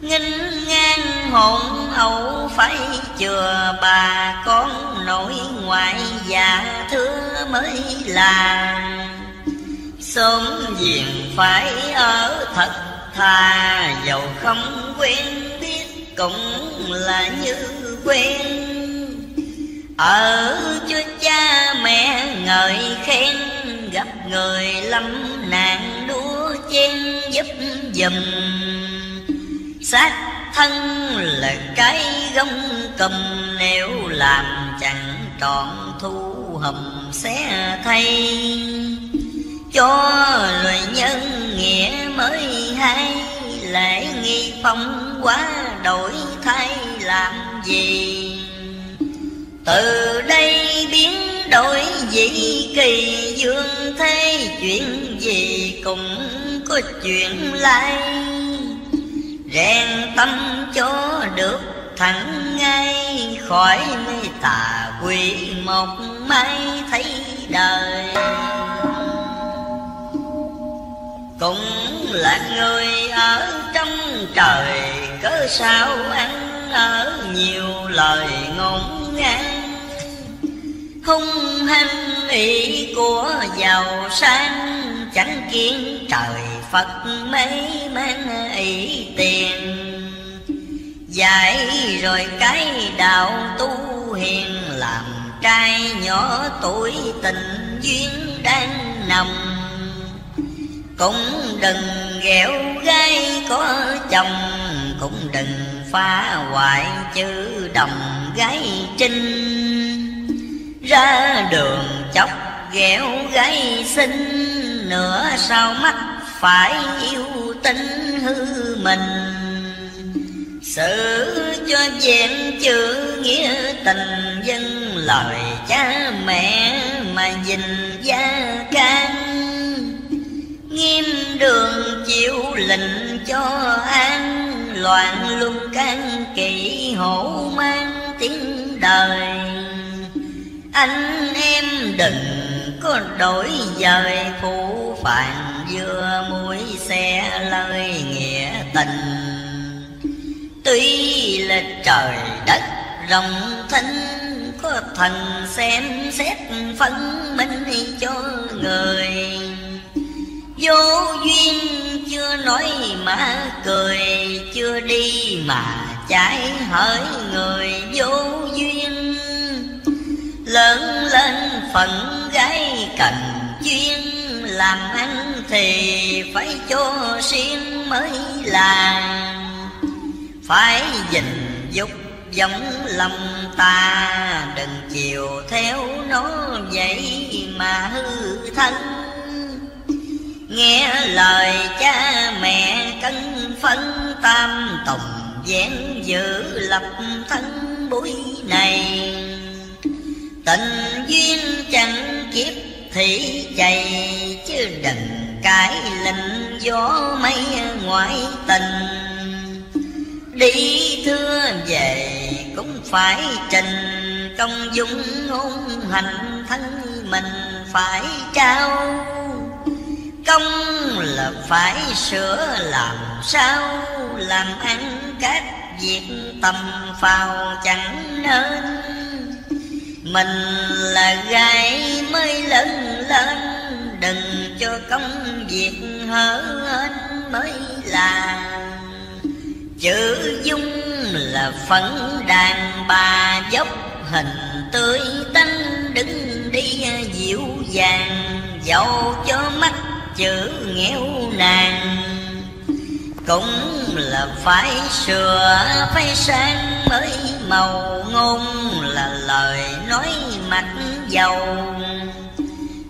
Nghinh ngang hồn hậu phải chừa, bà con nội ngoại già thưa mới là. Sớm diện phải ở thật thà, dầu không quen biết cũng là như quen. Ở cho cha mẹ ngợi khen, gặp người lâm nạn đúa chen giúp giùm. Xác thân là cái gông cầm, nếu làm chẳng trọn thu hầm sẽ thay. Cho lời nhân nghĩa mới hay, lễ nghi phong quá đổi thay làm gì. Từ đây biến đổi dĩ kỳ, dương thế chuyện gì cũng có chuyện lai. Rèn tâm cho được thẳng ngay, khỏi mê tà quỷ một mai thấy đời. Cũng là người ở trong trời, cớ sao ăn ở nhiều lời ngôn ngang. Hung hăng ý của giàu sang, chẳng kiến trời Phật mấy mang ý tiền. Dạy rồi cái đạo tu hiền, làm trai nhỏ tuổi tình duyên đang nằm. Cũng đừng ghẹo gái có chồng, cũng đừng phá hoại chữ đồng gái trinh. Ra đường chọc ghẹo gái xinh, nửa sao mắt phải yêu tính hư mình. Sự cho vẹn chữ nghĩa tình, dân lời cha mẹ mà dình gia can. Nghiêm đường chịu lệnh cho an, loạn luân can kỵ hổ mang tiếng đời. Anh em đừng có đổi dời, phụ phạn vừa mũi xe lời nghĩa tình. Tuy là trời đất rộng thinh, có thần xem xét phân minh cho người. Vô duyên chưa nói mà cười, chưa đi mà trái hỡi người vô duyên. Lớn lên phận gái cần chuyên, làm ăn thì phải cho riêng mới là. Phải gìn dục giống lòng ta, đừng chiều theo nó vậy mà hư thân. Nghe lời cha mẹ cân phân, tam tùng vén giữ lập thân buổi này. Tình duyên chẳng kiếp thị chày, chứ đừng cãi lệnh gió mây ngoại tình. Đi thưa về cũng phải trình, công dung ngôn hành thân mình phải trao. công là phải sửa làm sao, làm ăn các việc tầm phào chẳng nên. Mình là gái mới lớn lên, đừng cho công việc hở hênh mới là. Chữ dung là phấn đàn bà dốc, hình tươi tanh đứng đi dịu dàng, dẫu cho mắt chữ nghèo nàng. Cũng là phải sửa phải sang mới màu, ngôn là lời nói mạnh giàu,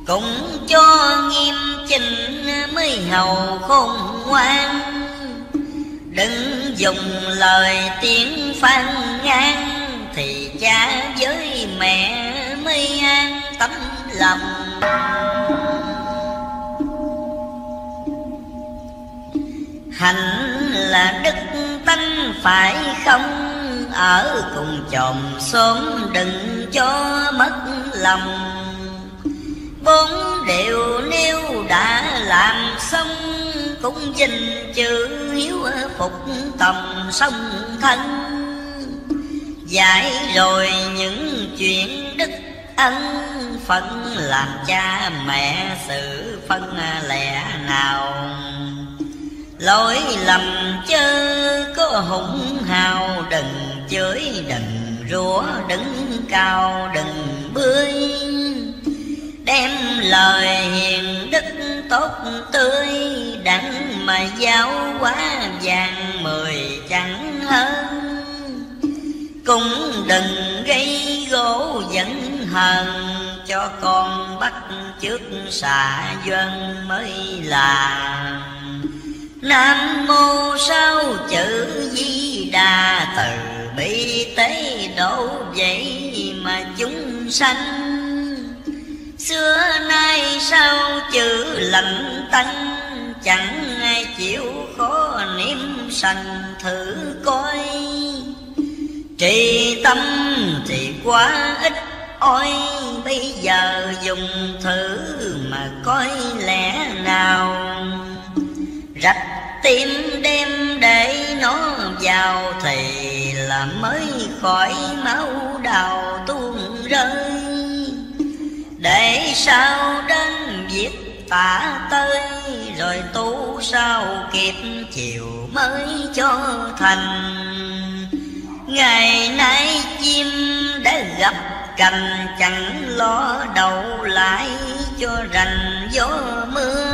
cũng cho nghiêm chỉnh mới hầu khôn ngoan. Đừng dùng lời tiếng phàn nàn, thì cha với mẹ mới an tâm lòng. Hạnh là đức tánh phải không, ở cùng chòm xóm đừng cho mất lòng. Bốn điều nếu đã làm xong, cũng dình chữ hiếu phục tòng song thân. Dạy rồi những chuyện đức ân, phận làm cha mẹ sự phân lẻ nào. Lỗi lầm chớ có hùng hào, đừng chửi đừng rủa đừng cao đừng bươi. Đem lời hiền đức tốt tươi, đặng mà giáo quá vàng mười chẳng hơn. Cũng đừng gây gỗ giận hờn, cho con bắt trước xạ doan mới là. Nam mô sáu chữ Di Đà, từ bi tế độ vậy mà chúng sanh. Xưa nay sao chữ lạnh tanh, chẳng ai chịu khó niệm sanh thử coi. Trì tâm thì quá ít ôi, bây giờ dùng thử mà coi lẽ nào. Rạch tim đem để nó vào, thì là mới khỏi máu đào tuôn rơi. Để sao đến việc tả tới, rồi tu sao kịp chiều mới cho thành. Ngày nay chim đã gặp cành, chẳng lo đậu lại cho rành gió mưa.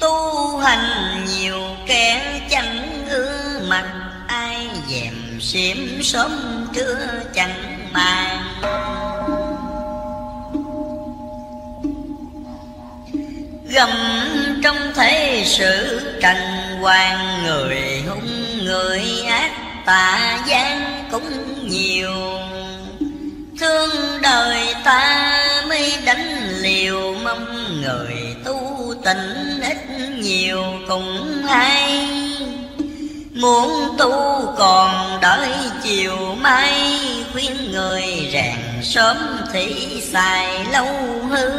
Tu hành nhiều kẻ chẳng ưa, mặt ai dèm xiêm sớm trưa chẳng màng. Gầm trong thế sự trần hoàng, người hung người ác tà gian cũng nhiều. Thương đời ta mới đánh liều, mong người tu tịnh ít nhiều cũng hay. Muốn tu còn đợi chiều mai, khuyên người rèn sớm thì xài lâu hư.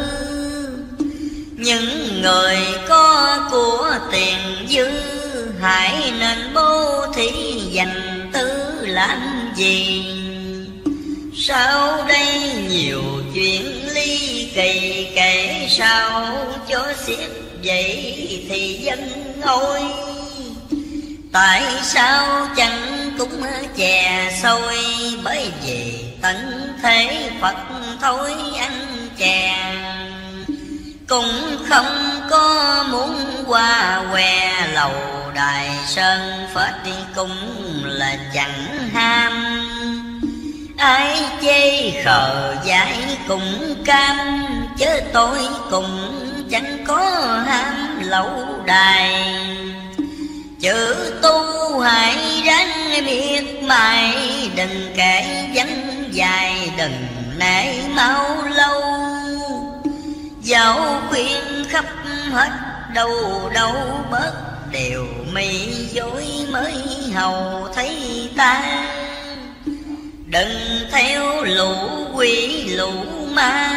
Những người có của tiền dư, hãy nên bố thí dành tư làm gì. Sau đây nhiều chuyện ly kỳ, kể sao cho xiết vậy thì dân ngôi. Tại sao chẳng cũng chè sôi, bởi vì tận thế Phật thôi ăn chè. Cũng không có muốn qua què, lầu đài sơn phết cũng là chẳng ham. Ai chê khờ dại cũng cam, chứ tôi cũng chẳng có ham lậu đài. Chữ tu hãy ráng biết mày, đừng kể vắng dài đừng nể mau lâu. Dẫu khuyên khắp hết đâu đâu bớt, đều mì dối mới hầu thấy ta. Đừng theo lũ quỷ lũ ma,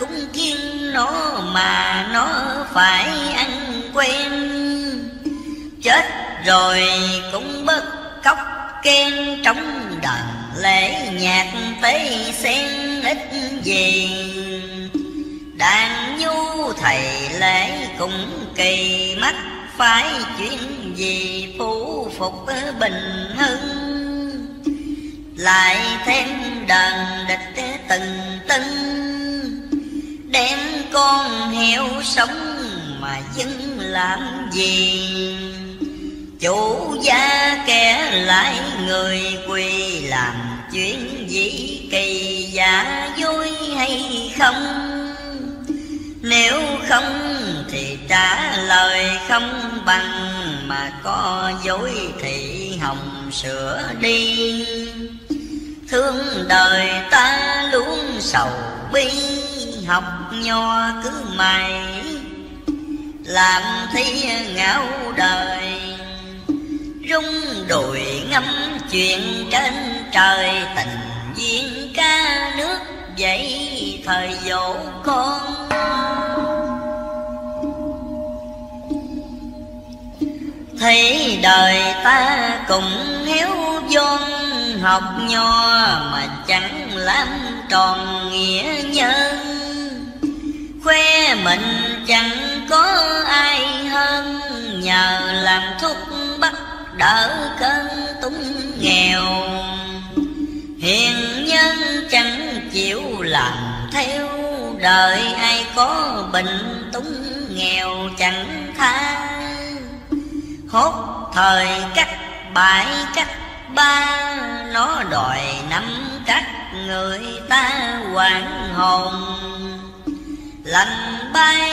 cũng kiên nó mà nó phải ăn quen. Chết rồi cũng bất cóc khen trong đàn lễ nhạc tế sen ít gì. Đàn du thầy lễ cũng kỳ mắt, phải chuyện gì phú phục bình hưng. Lại thêm đàn địch từng tưng, đem con heo sống mà dân làm gì. Chủ gia kẻ lại người quỳ, làm chuyện gì kỳ giả vui hay không. Nếu không thì trả lời không bằng, mà có dối thì hồng sửa đi. Thương đời ta luôn sầu bi, học nho cứ mày làm thi ngạo đời. Rung đùi ngắm chuyện trên trời, tình duyên ca nước vậy thời dỗ con. Thấy đời ta cũng héo vốn, học nho mà chẳng làm tròn nghĩa nhân. Khoe mình chẳng có ai hơn, nhờ làm thuốc bắt đỡ cơn túng nghèo. Hiền nhân chẳng chịu làm theo, đời ai có bệnh túng nghèo chẳng tha. Hốt thời cắt bãi cắt ba, nó đòi nắm cắt người ta hoảng hồn. Lành bay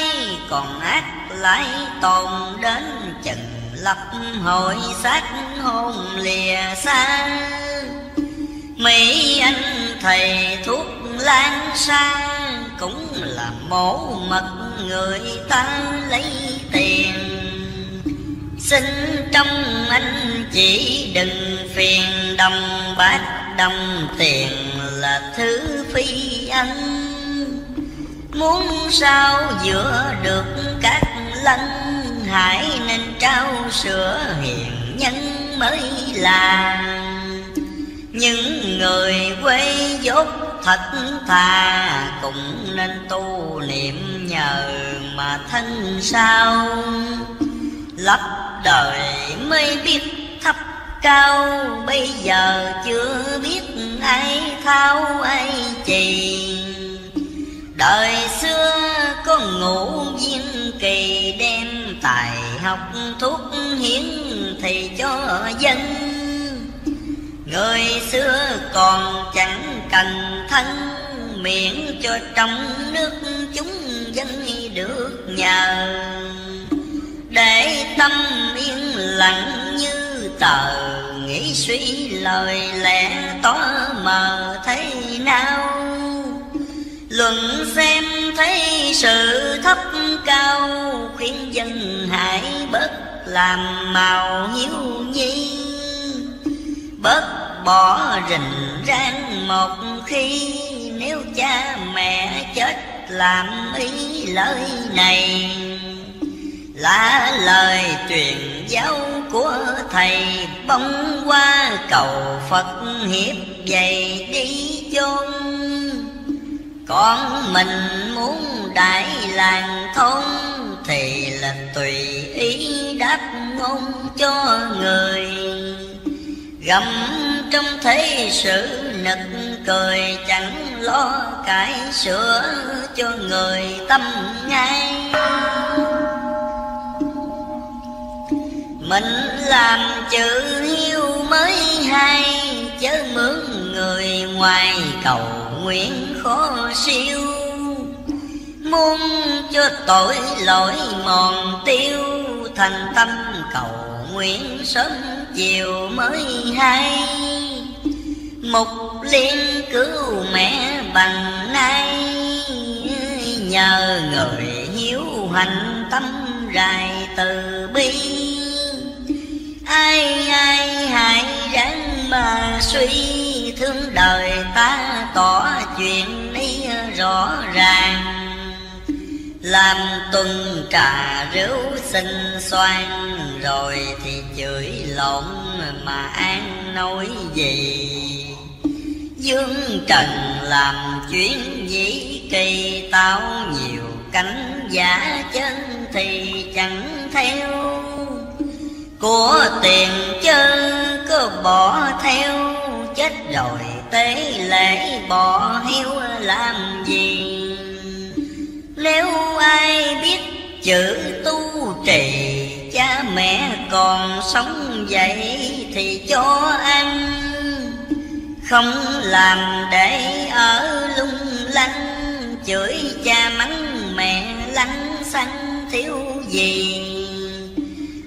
còn ác lại tồn đến, chừng lập hội xác hôn lìa xa. Mỹ anh thầy thuốc lan xa, cũng là mổ mật người ta lấy tiền. Xin trong anh chỉ đừng phiền, đồng bạc đồng tiền là thứ phi ăn. Muốn sao giữa được các lăng, hãy nên trao sữa hiền nhân mới là. Những người quê dốt thật thà, cũng nên tu niệm nhờ mà thân sao. Lấp đời mới biết thấp cao, bây giờ chưa biết ai thao ai trì. Đời xưa có ngũ viên kỳ, đem tài học thuốc hiến thì cho dân. Người xưa còn chẳng cần thân, miễn cho trong nước chúng dân được nhờ. Để tâm yên lặng như tờ, nghĩ suy lời lẽ tỏ mờ thấy nào. Luận xem thấy sự thấp cao, khuyên dân hãy bớt làm màu hiếu nhi. Bớt bỏ rình rang một khi, nếu cha mẹ chết làm ý lời này. Lá lời truyền giáo của thầy, bóng qua cầu Phật hiệp dày đi chôn. Con mình muốn đại làng thôn, thì là tùy ý đáp ngôn cho người. Gầm trong thế sự nực cười, chẳng lo cải sửa cho người tâm ngay. Mình làm chữ hiếu mới hay, chớ mướn người ngoài cầu nguyện khó siêu. Muốn cho tội lỗi mòn tiêu, thành tâm cầu nguyện sớm chiều mới hay. Mục liên cứu mẹ bằng nay, nhờ người hiếu hành tâm rài từ bi. Ai ai hãy ráng mà suy, thương đời ta tỏ chuyện ấy rõ ràng. Làm tuần trà rượu xinh xoan, rồi thì chửi lộn mà an nói gì. Dương trần làm chuyến dĩ kỳ, táo nhiều cánh giả chân thì chẳng theo. Của tiền chân cứ bỏ theo, chết rồi tế lễ bỏ hiếu làm gì. Nếu ai biết chữ tu trì, cha mẹ còn sống vậy thì cho ăn. Không làm để ở lung lăng, chửi cha mắng mẹ lăng xăng thiếu gì.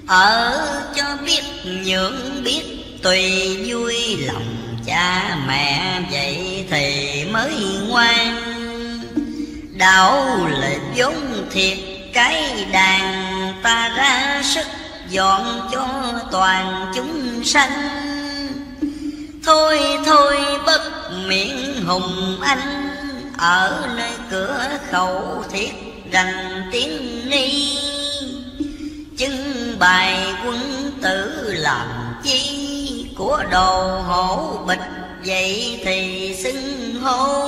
Ở cho biết nhượng biết tùy vui lòng cha mẹ, vậy thì mới ngoan. Đạo lệ vốn thiệt cái đàn, ta ra sức dọn cho toàn chúng sanh. Thôi thôi bất miệng hùng anh, ở nơi cửa khẩu thiết rành tiếng ni. Chứng bài quân tử làm chi, của đồ hổ bịch vậy thì xưng hô.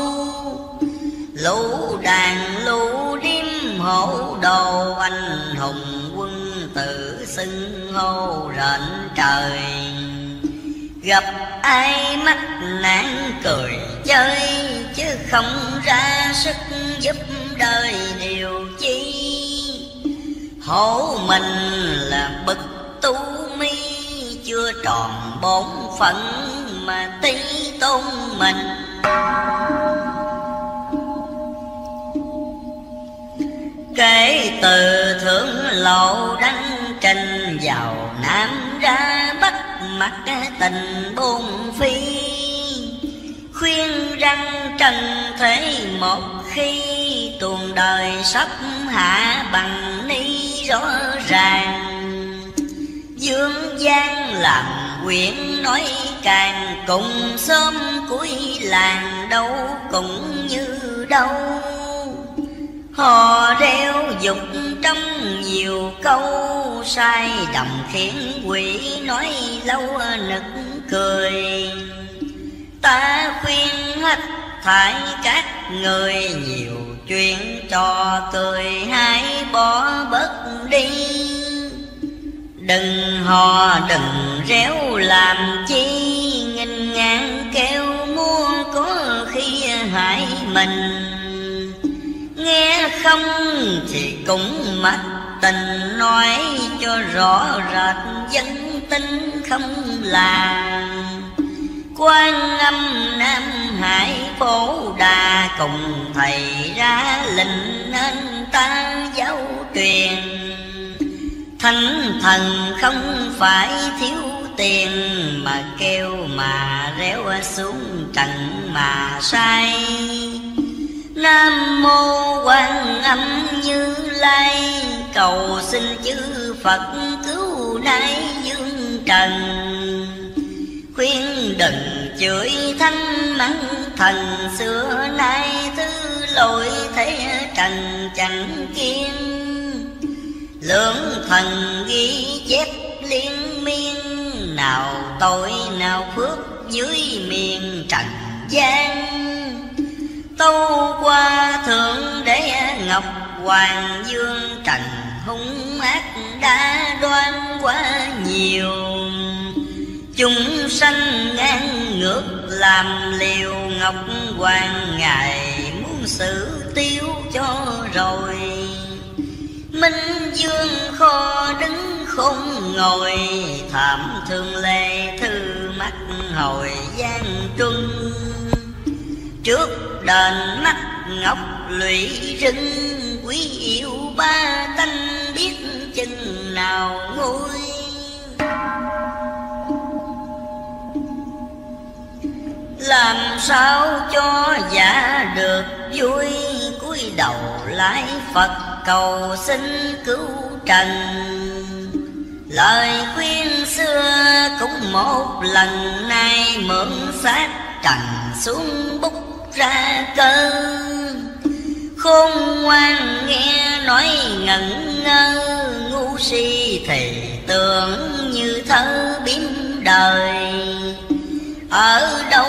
Lũ đàn lũ điếm hổ đồ, anh hùng quân tử xưng hô rện trời. Gặp ai mắc nạn cười chơi, chứ không ra sức giúp đời điều chi. Hổ mình là bậc tu mi, chưa tròn bổn phận mà tí tôn mình. Kể từ thượng lộ đăng trình, vào nam ra bắc mặc tình bôn phi. Khuyên rằng trần thế một khi, tuồng đời sắp hạ bằng ni rõ ràng. Dương gian làm quyển nói càng, cùng xóm cuối làng đâu cũng như đâu. Họ reo dục trong nhiều câu, sai đồng khiến quỷ nói lâu nực cười. Ta khuyên hết thảy các người, nhiều chuyện trò cười hãy bỏ bớt đi. Đừng hò đừng réo làm chi, nghênh ngang kêu mua có khi hại mình. Nghe không thì cũng mặc tình, nói cho rõ rệt dân tính không là. Quan Âm Nam Hải Phổ Đà, cùng thầy ra lệnh nên ta giáo truyền. Thánh thần không phải thiếu tiền, mà kêu mà réo xuống trần mà sai. Nam Mô Quan Âm Như Lai, cầu xin chư Phật cứu nay dương trần. Khuyên đừng chửi thánh mắng thần, xưa nay thứ lỗi thế trần chẳng kiên. Lưỡng thần ghi chép liên miên, nào tội nào phước dưới miền trần gian. Tâu qua thượng đế Ngọc Hoàng, dương trần hung ác đã đoan quá nhiều. Chúng sanh ngang ngược làm liều, Ngọc Hoàng ngài muốn xử tiêu cho rồi. Minh dương kho đứng không ngồi, thảm thương lê thư mắt hồi gian trung. Trước đền mắt ngọc lụy rừng, quý yêu ba tanh biết chừng nào nguôi. Làm sao cho giả được vui, cúi đầu lạy Phật cầu xin cứu trần. Lời khuyên xưa cũng một lần, nay mượn xác trần xuống bút ra cơn. Khôn ngoan nghe nói ngẩn ngơ ngu si thì tưởng như thơ biến đời. Ở đâu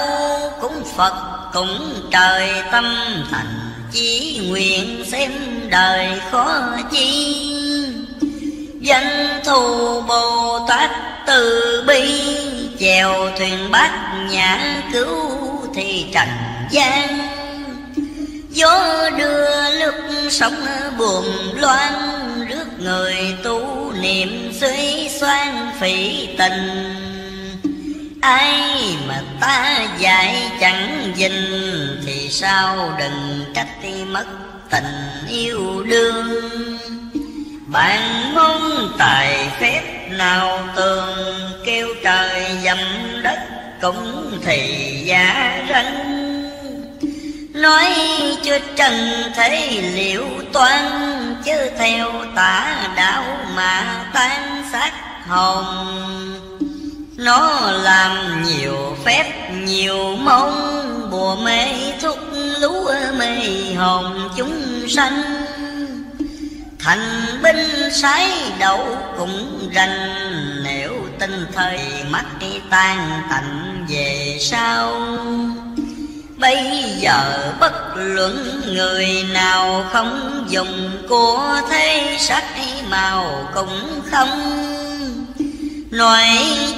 cũng Phật cũng trời, tâm thành chí nguyện xem đời khó chi. Danh thù Bồ Tát từ bi, chèo thuyền bát nhã cứu thì trần gian. Gió đưa nước sóng buồn loan, rước người tu niệm suy xoan phỉ tình. Ai mà ta dạy chẳng dình, thì sao đừng trách mất tình yêu đương. Bạn mong tài phép nào tường, kêu trời dầm đất cũng thì giả ranh. Nói chưa trần thế liệu toan, chứ theo tả đạo mà tan xác hồn. Nó làm nhiều phép nhiều mong, bùa mê thuốc lúa mê hồn chúng sanh. Thành binh sái đậu cũng rành, nếu tin thời mắt tan tạnh về sau. Bây giờ bất luận người nào không dùng của thế sắc màu cũng không. Nói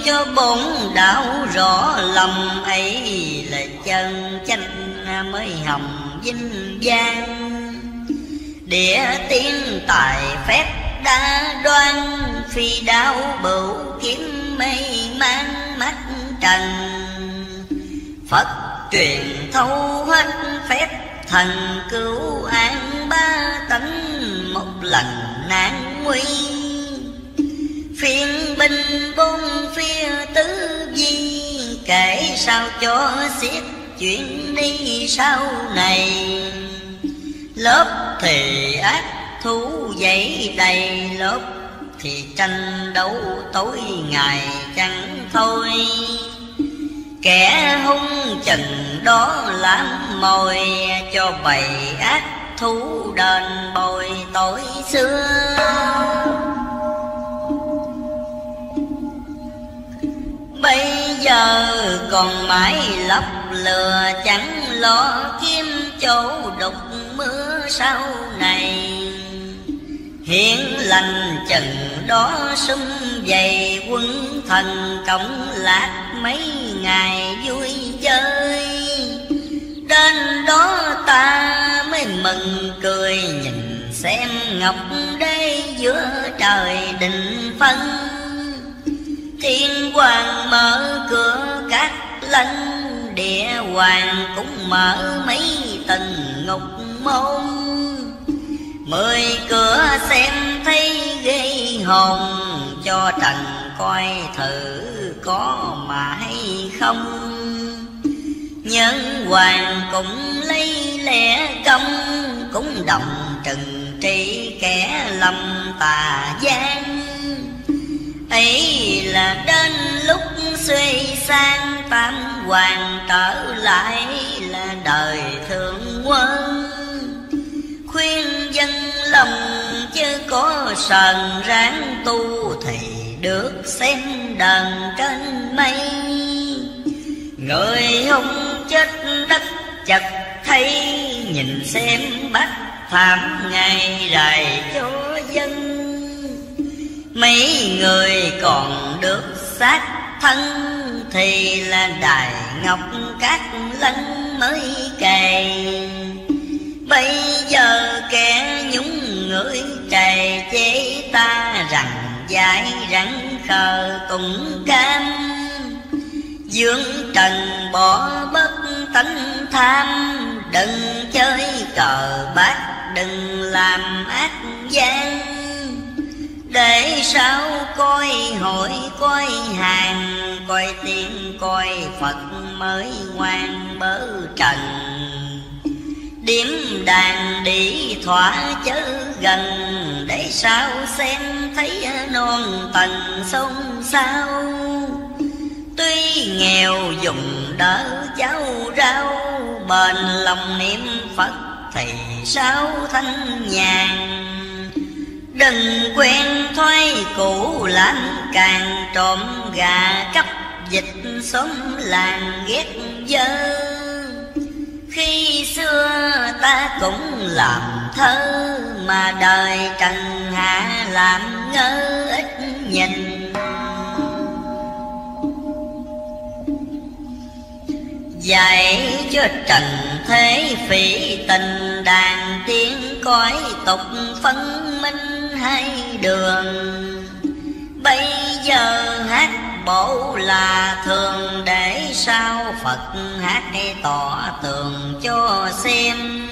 cho bổn đạo rõ lòng ấy, là chân chánh mới hồng vinh vang. Địa tiên tài phép đã đoan, phi đao bửu kiếm mây mang mắt trần. Phật truyền thấu hết phép thần, cứu an ba tánh một lần nạn nguy. Phiên binh bốn phía tứ di, kể sao cho xiết chuyện đi sau này. Lớp thì ác thú dậy đầy lớp, thì tranh đấu tối ngày chẳng thôi. Kẻ hung chừng đó làm mồi, cho bầy ác thú đền bồi tội xưa. Bây giờ còn mãi lấp lừa, chẳng lo kiếm chỗ đục mưa sau này. Hiển lành chừng đó sung dày, quân thần cộng lạc mấy ngày vui chơi. Đến đó ta mới mừng cười, nhìn xem ngọc đế giữa trời định phân. Thiên hoàng mở cửa các lân, địa hoàng cũng mở mấy tầng ngục môn. Mười cửa xem thấy ghê hồn, cho trần coi thử có mà hay không. Nhân hoàng cũng lấy lẽ công, cũng đồng trừng trị kẻ lầm tà gian. Ấy là đến lúc suy sang, tam hoàng trở lại là đời thượng quân. Khuyên dân lòng chứ có sờn, ráng tu thì được xem đàn trên mây. Người hung chết đất chật thấy, nhìn xem bắt thảm ngày rày cho dân. Mấy người còn được xác thân, thì là đài ngọc các lân mới cày. Bây giờ kẻ nhúng người trầy chế ta, rằng dại rắn khờ cũng cam. Dương trần bỏ bất tánh tham, đừng chơi cờ bạc đừng làm ác gian. Để sao coi hội coi hàng, coi tiên coi Phật mới ngoan bớ trần. Điểm đàn đi thỏa chớ gần, để sao xem thấy non tầng sông sao. Tuy nghèo dùng đỡ cháu rau, bền lòng niệm Phật thì sao thanh nhàn. Gần quen thoái cũ lãnh càng trộm gà cấp dịch xóm làng ghét dơ. Khi xưa ta cũng làm thơ mà đời trần hạ làm ngơ ít nhìn. Dạy cho trần thế phỉ tình đàn tiếng cõi tục phân minh hai đường. Bây giờ hát bổ là thường để sao Phật hát hay tỏ tường cho xem.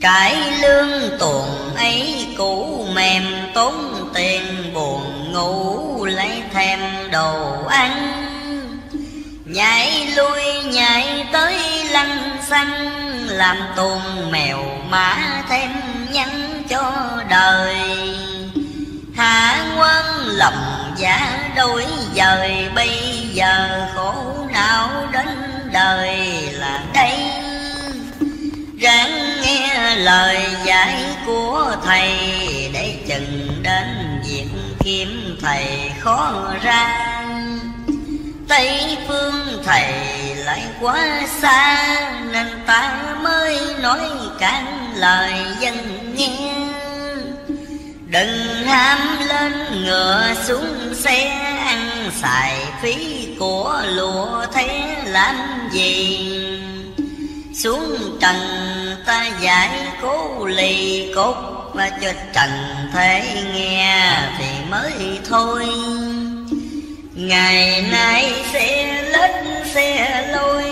Cải lương tuồng ấy cũ mềm tốn tiền buồn ngủ lấy thêm đồ ăn. Nhảy lui nhảy tới lăng xăng làm tuồng mèo mã thêm nhắn cho đời. Hạ quân lòng giả đôi dời bây giờ khổ não đến đời là đây. Ráng nghe lời dạy của thầy để chừng đến việc kiếm thầy khó ra. Tây phương thầy lại quá xa nên ta mới nói cản lời dân nghe. Đừng ham lên ngựa xuống xe ăn xài phí của lụa thế làm gì. Xuống trần ta giải cố lì cốt và cho trần thế nghe thì mới thôi. Ngày nay sẽ lết xe lôi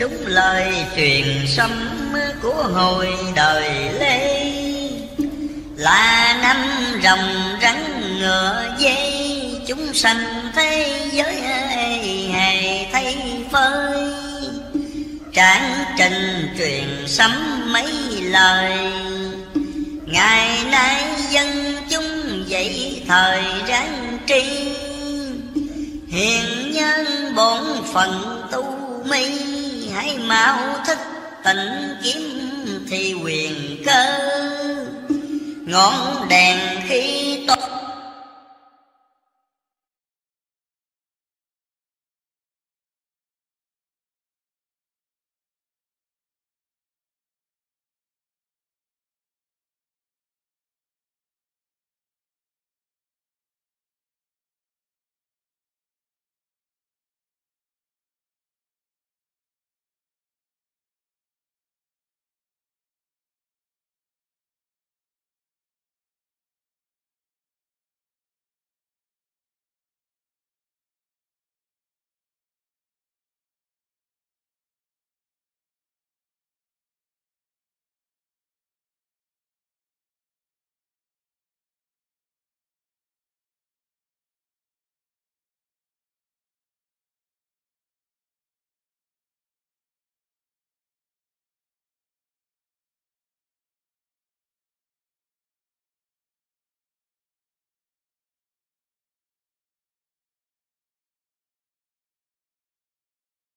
đúng lời truyền sấm của hồi đời Lê. Là năm rồng rắn ngựa dây chúng sanh thế giới hề thay phơi. Tráng trình truyền sấm mấy lời ngày nay dân chúng dậy thời ráng tri. Hiền nhân bổn phận tu mi hãy mau thích tịnh kiếm thì quyền cơ. Ngọn đèn khi